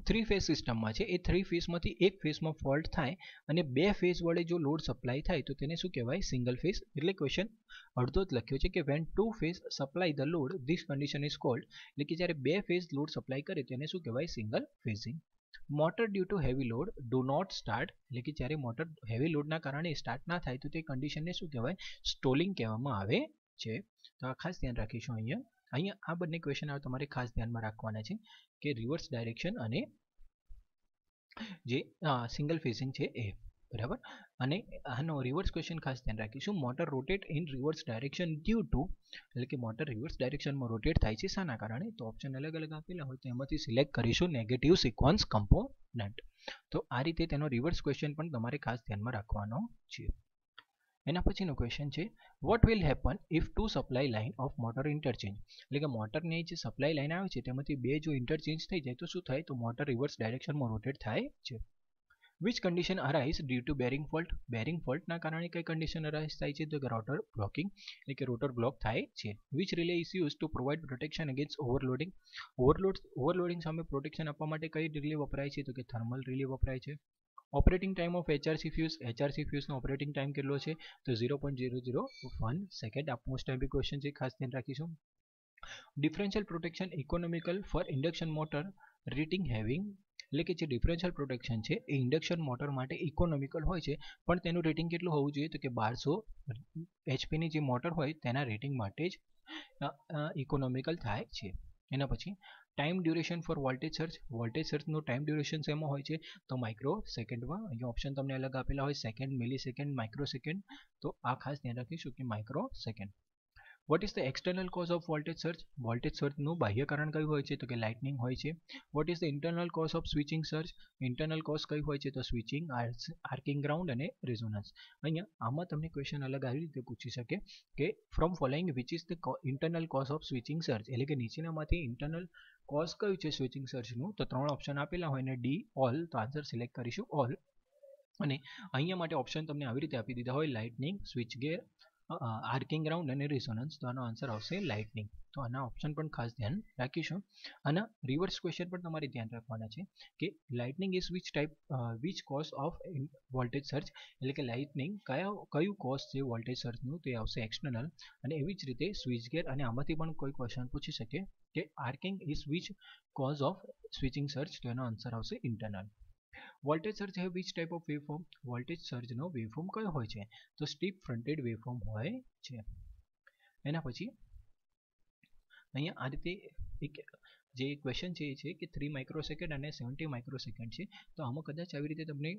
થ્રી ફેઝ સિસ્ટમમાં છે એ થ્રી ફેઝમાંથી એક ફેઝમાં ફોલ્ટ થાય અને બે ફેઝ વડે જો લોડ સપ્લાય થાય તો તેને શું કહેવાય? Single phase. એટલે ક્વેશ્ચન અડધો જ લખ્યો છે કે when two phase supply the load this condition is called એટલે કે જ્યારે બે ફેઝ લોડ સપ્લાય કરે તેને શું કહેવાય? Single phasing. Motor due to heavy load do not start એટલે કે જ્યારે મોટર હેવી લોડના કારણે સ્ટાર્ટ ના થાય તો તે કન્ડિશનને શું કહેવાય? સ્ટોલિંગ કહેવામાં આવે છે. તો આ ખાસ ધ્યાન રાખીશું. અહીંયા અહીંયા આ બંને ક્વેશ્ચન આવે તમારે ખાસ ધ્યાનમાં રાખવાના છે કે રિવર્સ ડાયરેક્શન અને જે સિંગલ ફેઝિંગ છે એ બરાબર. અને આનો રિવર્સ ક્વેશ્ચન ખાસ ધ્યાન રાખીશું. Motor rotate in reverse direction due to એટલે કે મોટર રિવર્સ ડાયરેક્શનમાં રોટેટ થાય છે શાના કારણે? તો ઓપ્શન અલગ અલગ આપેલા હોય તો એમાંથી સિલેક્ટ કરીશું નેગેટિવ સિક્વન્સ કમ્પોનન્ટ. તો આ રીતે તેનો રિવર્સ ક્વેશ્ચન પણ તમારે ખાસ ધ્યાનમાં રાખવાનો છે. એના પછીનો ક્વેશ્ચન છે what will happen if two supply line of motor interchange એટલે કે મોટરની જે સપ્લાય લાઇન આવે છે તેમાંથી બે જો ઇન્ટરચેન્જ થઈ જાય તો શું થાય? તો મોટર રિવર્સ ડાયરેક્શનમાં રોટેટ થાય છે. Which condition arise due to bearing fault bearing ફોલ્ટના કારણે કઈ કન્ડિશન અરાઇઝ થાય છે? તો રોટર બ્લોકિંગ એટલે કે રોટર બ્લોક થાય છે. Which relay is use to provide protection against overloading overload overloading સામે પ્રોટેક્શન આપવા માટે કઈ રિલે વપરાય છે? તો કે થર્મલ રિલે વપરાય છે. Operating time of HRC fuse HRC ફ્યુઝનો ઓપરેટિંગ ટાઈમ કેટલો છે? તો zero point zero zero one second. આ મોસ્ટ ટાઈમ બી ક્વેશ્ચન છે ખાસ ધ્યાન રાખીશું. Differential protection economical for induction motor rating having એટલે કે જે ડિફરન્શિયલ પ્રોટેક્શન છે એ ઇન્ડક્શન મોટર માટે ઇકોનોમિકલ હોય છે પણ તેનું રેટિંગ કેટલું હોવું જોઈએ? તો કે બારસો એચપીની જે મોટર હોય તેના રેટિંગ માટે જ ઇકોનોમિકલ થાય છે. એના પછી time duration for voltage surge voltage सर्चनो टाइम ड्यूरेशन शेमा होय छे तो माइक्रो सेकंड में अहीं ऑप्शन तमने अलग आपेला होय second millisecond microsecond तो आ खास ध्यान रखीशुं कि microsecond. What is the external cause of voltage surge voltage सर्चनु बाह्य कारण क्यू हो तो कि लाइटनिंग होय छे। What is the internal cause of switching surge internal cause क्यू हो तो स्विचिंग आर्किंग ग्राउंड और रेजोनन्स। अहीं आमां तमने क्वेश्चन अलग आ रीते पूछी शके कि from following which is the internal cause of switching surge एटले के नीचेनामांथी इंटरनल कॉज क्यू है स्विचिंग सर्चनु तो त्रण ऑप्शन आपेला होय ने डी ऑल तो आंसर सिलेक्ट करीशुं ऑल। अने अहींया माटे ऑप्शन तमने आवी रीते आपी दीधा होय lightning switchgear arcing ground और रेसोनन्स तो आनो आंसर आवशे लाइटनिंग तो आना ऑप्शन पर खास ध्यान राखीशुं। आना रिवर्स क्वेश्चन पर तमारे ध्यान रखवाना छे कि lightning is which type which cause of voltage surge एटले के लाइटनिंग क्या क्यू कॉज है वोल्टेज सर्चनु तो आवशे एक्सटर्नल। अने एवी ज रीते स्विच गेर अने आमांथी पण कोई क्वेश्चन पूछी शके कि arcing is which cause of switching surge तो एनो आंसर आवशे इंटरनल। वोल्टेज सर्च है which type of waveform voltage surge नो वेवफॉर्म क्यो होय छे तो स्टीप फ्रंटेड वेवफॉर्म होय छे। एना पछी अहींया आ रीते एक जे क्वेश्चन छे ए छे कि थ्री माइक्रोसेकंड अने सेवंटी माइक्रोसेकंड छे तो आमां कदाच आवी रीते तमने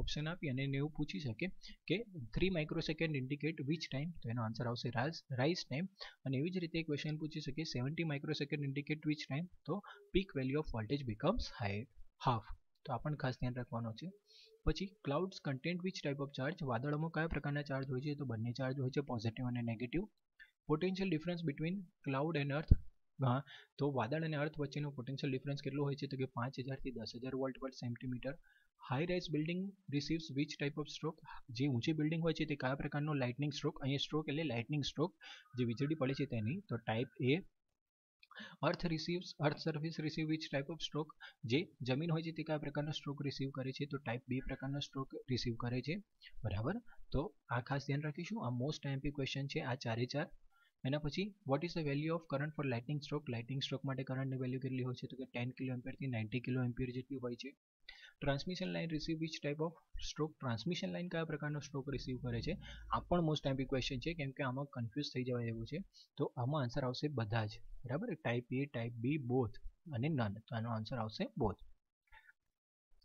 ऑप्शन आपी अने एवुं पूछी शके कि three microsecond indicate which time तो एनो आंसर आवशे राइज टाइम। अने एवी ज रीते क्वेश्चन पूछी शके seventy microsecond indicate which time तो peak value of voltage becomes high half तो आप खास ध्यान रखवानो छे। पछी clouds content which type of charge वादळों में क्या प्रकार चार्ज होय छे तो बंने चार्ज होय छे पॉजिटिव और negative. Potential difference between cloud and earth हाँ तो वादळ अने अर्थ वच्चेनो पोटेंशियल डिफरन्स केटलो होय छे तो कि पांच हज़ार थी दस हज़ार वोल्ट पर centimetre. High rise building receives which type of stroke जो ऊँची बिल्डिंग होय छे ते क्या प्रकारनो लाइटनिंग स्ट्रोक अहीं स्ट्रोक एटले लाइटनिंग स्ट्रोक जो वीजळी पड़े छे तेनी तो type A. Earth receives earth surface receive which type of stroke जे जमीन होय छे ते क्या प्रकारनो स्ट्रोक रिसीव करे छे तो टाइप बी प्रकारनो स्ट्रोक रिसीव करे छे बराबर तो आ खास ध्यान राखीशुं। आ मोस्ट एमपी क्वेश्चन छे आ चारे चार। एना पछी what is the value of current for lightning stroke lightning stroke माटे करंटनी वेल्यू केटली होय छे तो के टेन किलो एम्पियर थी नाइंटी किलो एम्पियर जेटली होय छे। Transmission line receive which type of stroke transmission line क्या प्रकारनो स्ट्रोक रिसीव करे छे आ पण मोस्ट एमपी क्वेश्चन छे केम के आमां कन्फ्यूज थई जवाय एवुं छे तो आमां आंसर आवशे बधा ज बराबर type A type B both अने नन तो आनो आंसर आवशे both.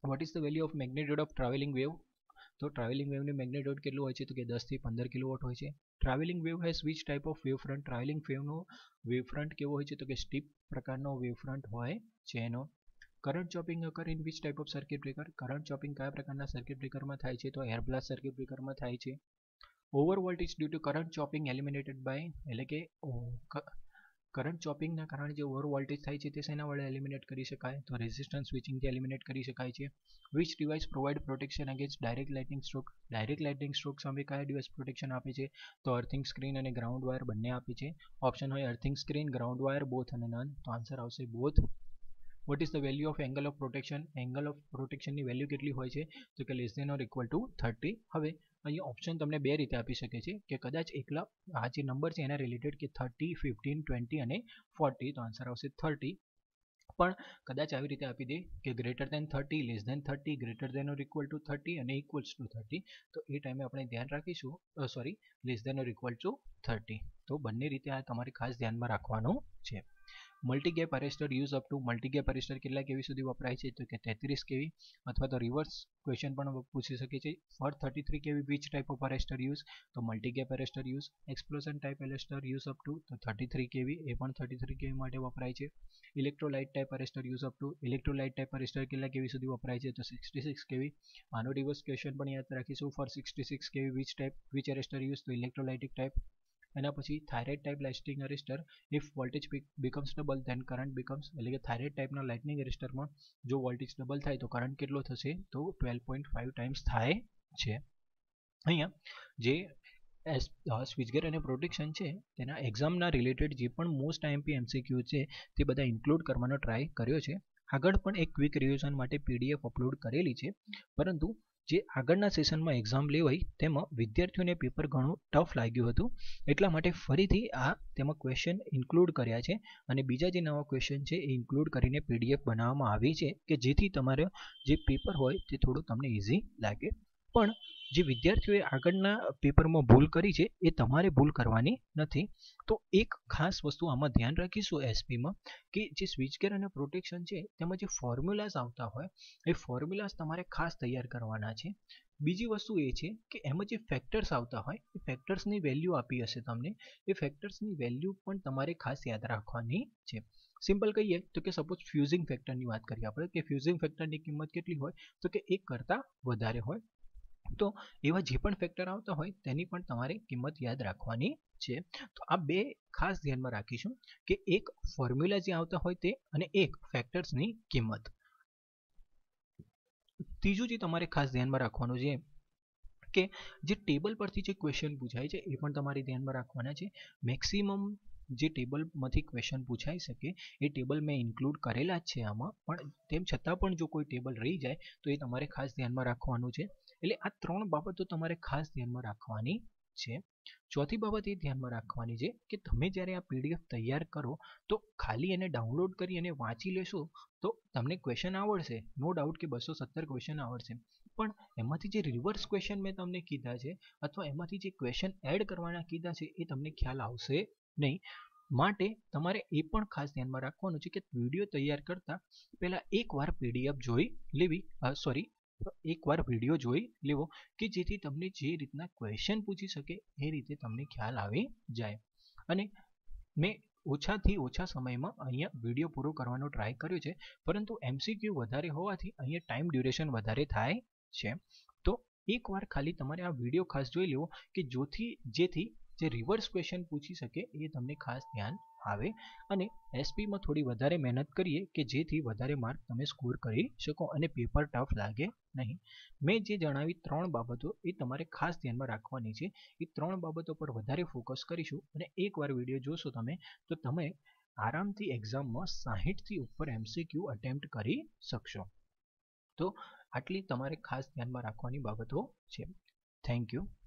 What is the value of magnitude of travelling wave तो ट्रावेलिंग वेव ने मैग्नीट्यूड केटलो होय छे तो के दस थी पंदर किलोवोट होय छे। Travelling wave has which type of wave front travelling wave नो वेव फ्रंट केवो होय छे तो के स्टीप प्रकारनो वेव फ्रंट होय छे। No current chopping occur in which type of circuit breaker current chopping क्या प्रकारना सर्किट ब्रेकर में थाय छे तो एयर ब्लास्ट सर्किट ब्रेकर में थाय छे। Over voltage due to current chopping eliminated by एटले के करंट चॉपिंग ना कारणे जे ओवर वोल्टेज थाय छे ते सेना वडे एलिमिनेट करी शकाय तो रेजिस्टन्स स्विचिंग थी एलिमिनेट करी शकाय छे। Which device provide protection against direct lightning stroke direct lightning stroke सामे क्या डिवाइस प्रोटेक्शन आपे छे तो अर्थिंग स्क्रीन और ग्राउंड वायर बंने आपे छे ऑप्शन होय earthing screen ground wire both अने नन तो आंसर आवशे both. What is the value of angle of protection angle of protection की वेल्यू केटली होय छे तो के लेस देन और इक्वल टू थर्टी। हवे अहीं ऑप्शन तमने बे रीते आपी शके छे कि कदाच एकला आ जे नंबर छे एना रिलेटेड कि थर्टी फिफ्टीन ट्वेंटी अने फोर्टी तो आंसर आवशे थर्टी पण कदाच आवी रीते आपी दे कि greater than thirty less than thirty greater than और इक्वल टू थर्टी अने इक्वल्स टू थर्टी तो ए टाइमे आपणे ध्यान राखीशुं सॉरी लेस देन और इक्वल टू थर्टी तो बंने रीते आ तमारे खास ध्यानमां राखवानुं छे। Multi gap arrester use up to multi gap arrester केटला केवी सुधी वपराय छे तो के तैंतीस केवी अथवा तो रिवर्स क्वेश्चन पण पूछी सके छे for thirty three KV which type of arrester use तो multi gap arrester use. Explosion type arrester use up to तो थर्टी थ्री केवी ए पण थर्टी थ्री केवी माटे वपराय छे। Electrolyte type arrester use up to electrolyte type arrester केटला KV सुधी वपराय छे तो सिक्सटी सिक्स केवी। आनो रिवर्स क्वेश्चन पण याद राखीशुं for sixty six KV which type which arrester use तो इलेक्ट्रोलाइटिक टाइप। एना पछी thyrite type lightning arrester if voltage becomes double then current becomes एटले के थायराइड टाइपना लाइटनिंग अरेस्टर में जो वोल्टेज डबल थाय तो करंट केटलो थशे तो ट्वेल्व पॉइंट फाइव टाइम्स थाय छे। अहींया जे स्विचगेर अने प्रोटेक्शन छे तेना एक्जामना रिलेटेड जे पण मोस्ट एमपी एमसीक्यू छे ते बधा इन्क्लूड करवानो ट्राय कर्यो छे। आगळ पण एक क्विक रिविजन माटे पीडीएफ अपलोड करेली छे परंतु जे आगळना सेशનમાં એક્ઝામ લેવાઈ તેમાં વિદ્યાર્થીઓને પેપર ઘણું ટફ લાગ્યું હતું એટલા માટે ફરીથી આ તેમાં ક્વેશ્ચન ઇન્ક્લુડ કર્યા છે અને બીજા જે નવા ક્વેશ્ચન છે એ ઇન્ક્લુડ કરીને પીડીએફ બનાવવામાં આવી છે કે જેથી તમારો જે પેપર હોય તે થોડું તમને ઇઝી લાગે पण जे विद्यार्थीओए आगळना पेपरमां भूल करी छे ए तमारे भूल करवानी नथी। तो एक खास वस्तु आमां ध्यान राखीशुं एसपी मां के जे स्विचगेर अने प्रोटेक्शन छे तेमां जे फॉर्म्युलाज आवता होय ए फॉर्म्युलाज तमारे खास तैयार करवाना छे। बीजी वस्तु ए छे के एमां जे फेक्टर्स आवता होय ए फेक्टर्सनी वेल्यू आपी हशे तमने ए फेक्टर्सनी वेल्यू पण तमारे खास याद राखवानी छे। सिंपल कहीए तो कि सपोज फ्यूजिंग फेक्टर की बात करिए आपणे के फ्यूजिंग फेक्टर की किंमत केटली होय तो कि एक करता वधारे होय तो एवा जे पण फेक्टर आवता होय तेनी पण तमारे किंमत याद राखवानी छे। तो आ बे खास ध्यान में राखीशुं कि एक फॉर्म्युला जे आवता होय ते अने एक फेक्टर्स नी किंमत। तीजू जे तमारे खास ध्यान में राखवानुं छे के जे टेबल परथी जे क्वेश्चन पूछाय छे ए पण तमारे ध्यान में राखवाना छे। मेक्सिमम जे टेबल मांथी क्वेश्चन पूछाई सके ए टेबल में इन्क्लूड करेला छे आमां पण तेम छतां पण जो कोई टेबल रही जाए तो ये तमारे खास ध्यान में राखवानुं छे। एटले आ त्रण बाबतो तमारे खास ध्यान में राखवानी छे। चौथी बाबत ये ध्यान में राखवानी छे के तमे ज्यारे आ पीडीएफ तैयार करो तो खाली एने डाउनलॉड करी अने वाँची लेशो तो तमने क्वेश्चन आवडशे नो डाउट के बसो सत्तर क्वेश्चन आवडशे पण एमांथी जे रिवर्स क्वेश्चन मैं तमने कीधा छे अथवा एमांथी जे क्वेश्चन एड करवाना कीधा छे ए तमने ख्याल आवशे नहीं। माटे तमारे ए पण खास ध्यान में राखवानुं छे के विडियो तैयार करता पहला एक वार पीडीएफ जोई लेवी सॉरी एक वार विडियो जोई लेवो कि जेथी तमने जे रीतना क्वेश्चन पूछी सके ए रीते तमने ख्याल आवी जाए। अने मैं ओछाथी ओछा समयमां अहींया विडियो पूरो करवानो ट्राय कर्यो छे परंतु एमसीक्यू वधारे होवाथी अहींया टाइम ड्युरेशन वधारे थाय छे। तो एकवार खाली तमारे आ विडियो खास जोई लेवो कि जोथी जेथी जे रिवर्स क्वेश्चन पूछी सके ये तमने खास ध्यान आवे अने एसपी में थोड़ी वधारे मेहनत करिए कि जेथी वधारे मार्क तमे स्कोर करी शको अने पेपर टफ लागे नहीं। मैं जे जणावी त्रण बाबतो ए तमारे खास ध्यान में राखवानी छे। ए त्रण बाबतो पर वधारे फोकस करीशुं अने एकवार विडियो जोशो तमे तो तमे आरामथी एक्जाम में साठ थी उपर एमसीक्यू अटेम्प्ट करी शकशो। तो आटली तमारे खास ध्यान में राखवानी बाबतो छे। Thank you.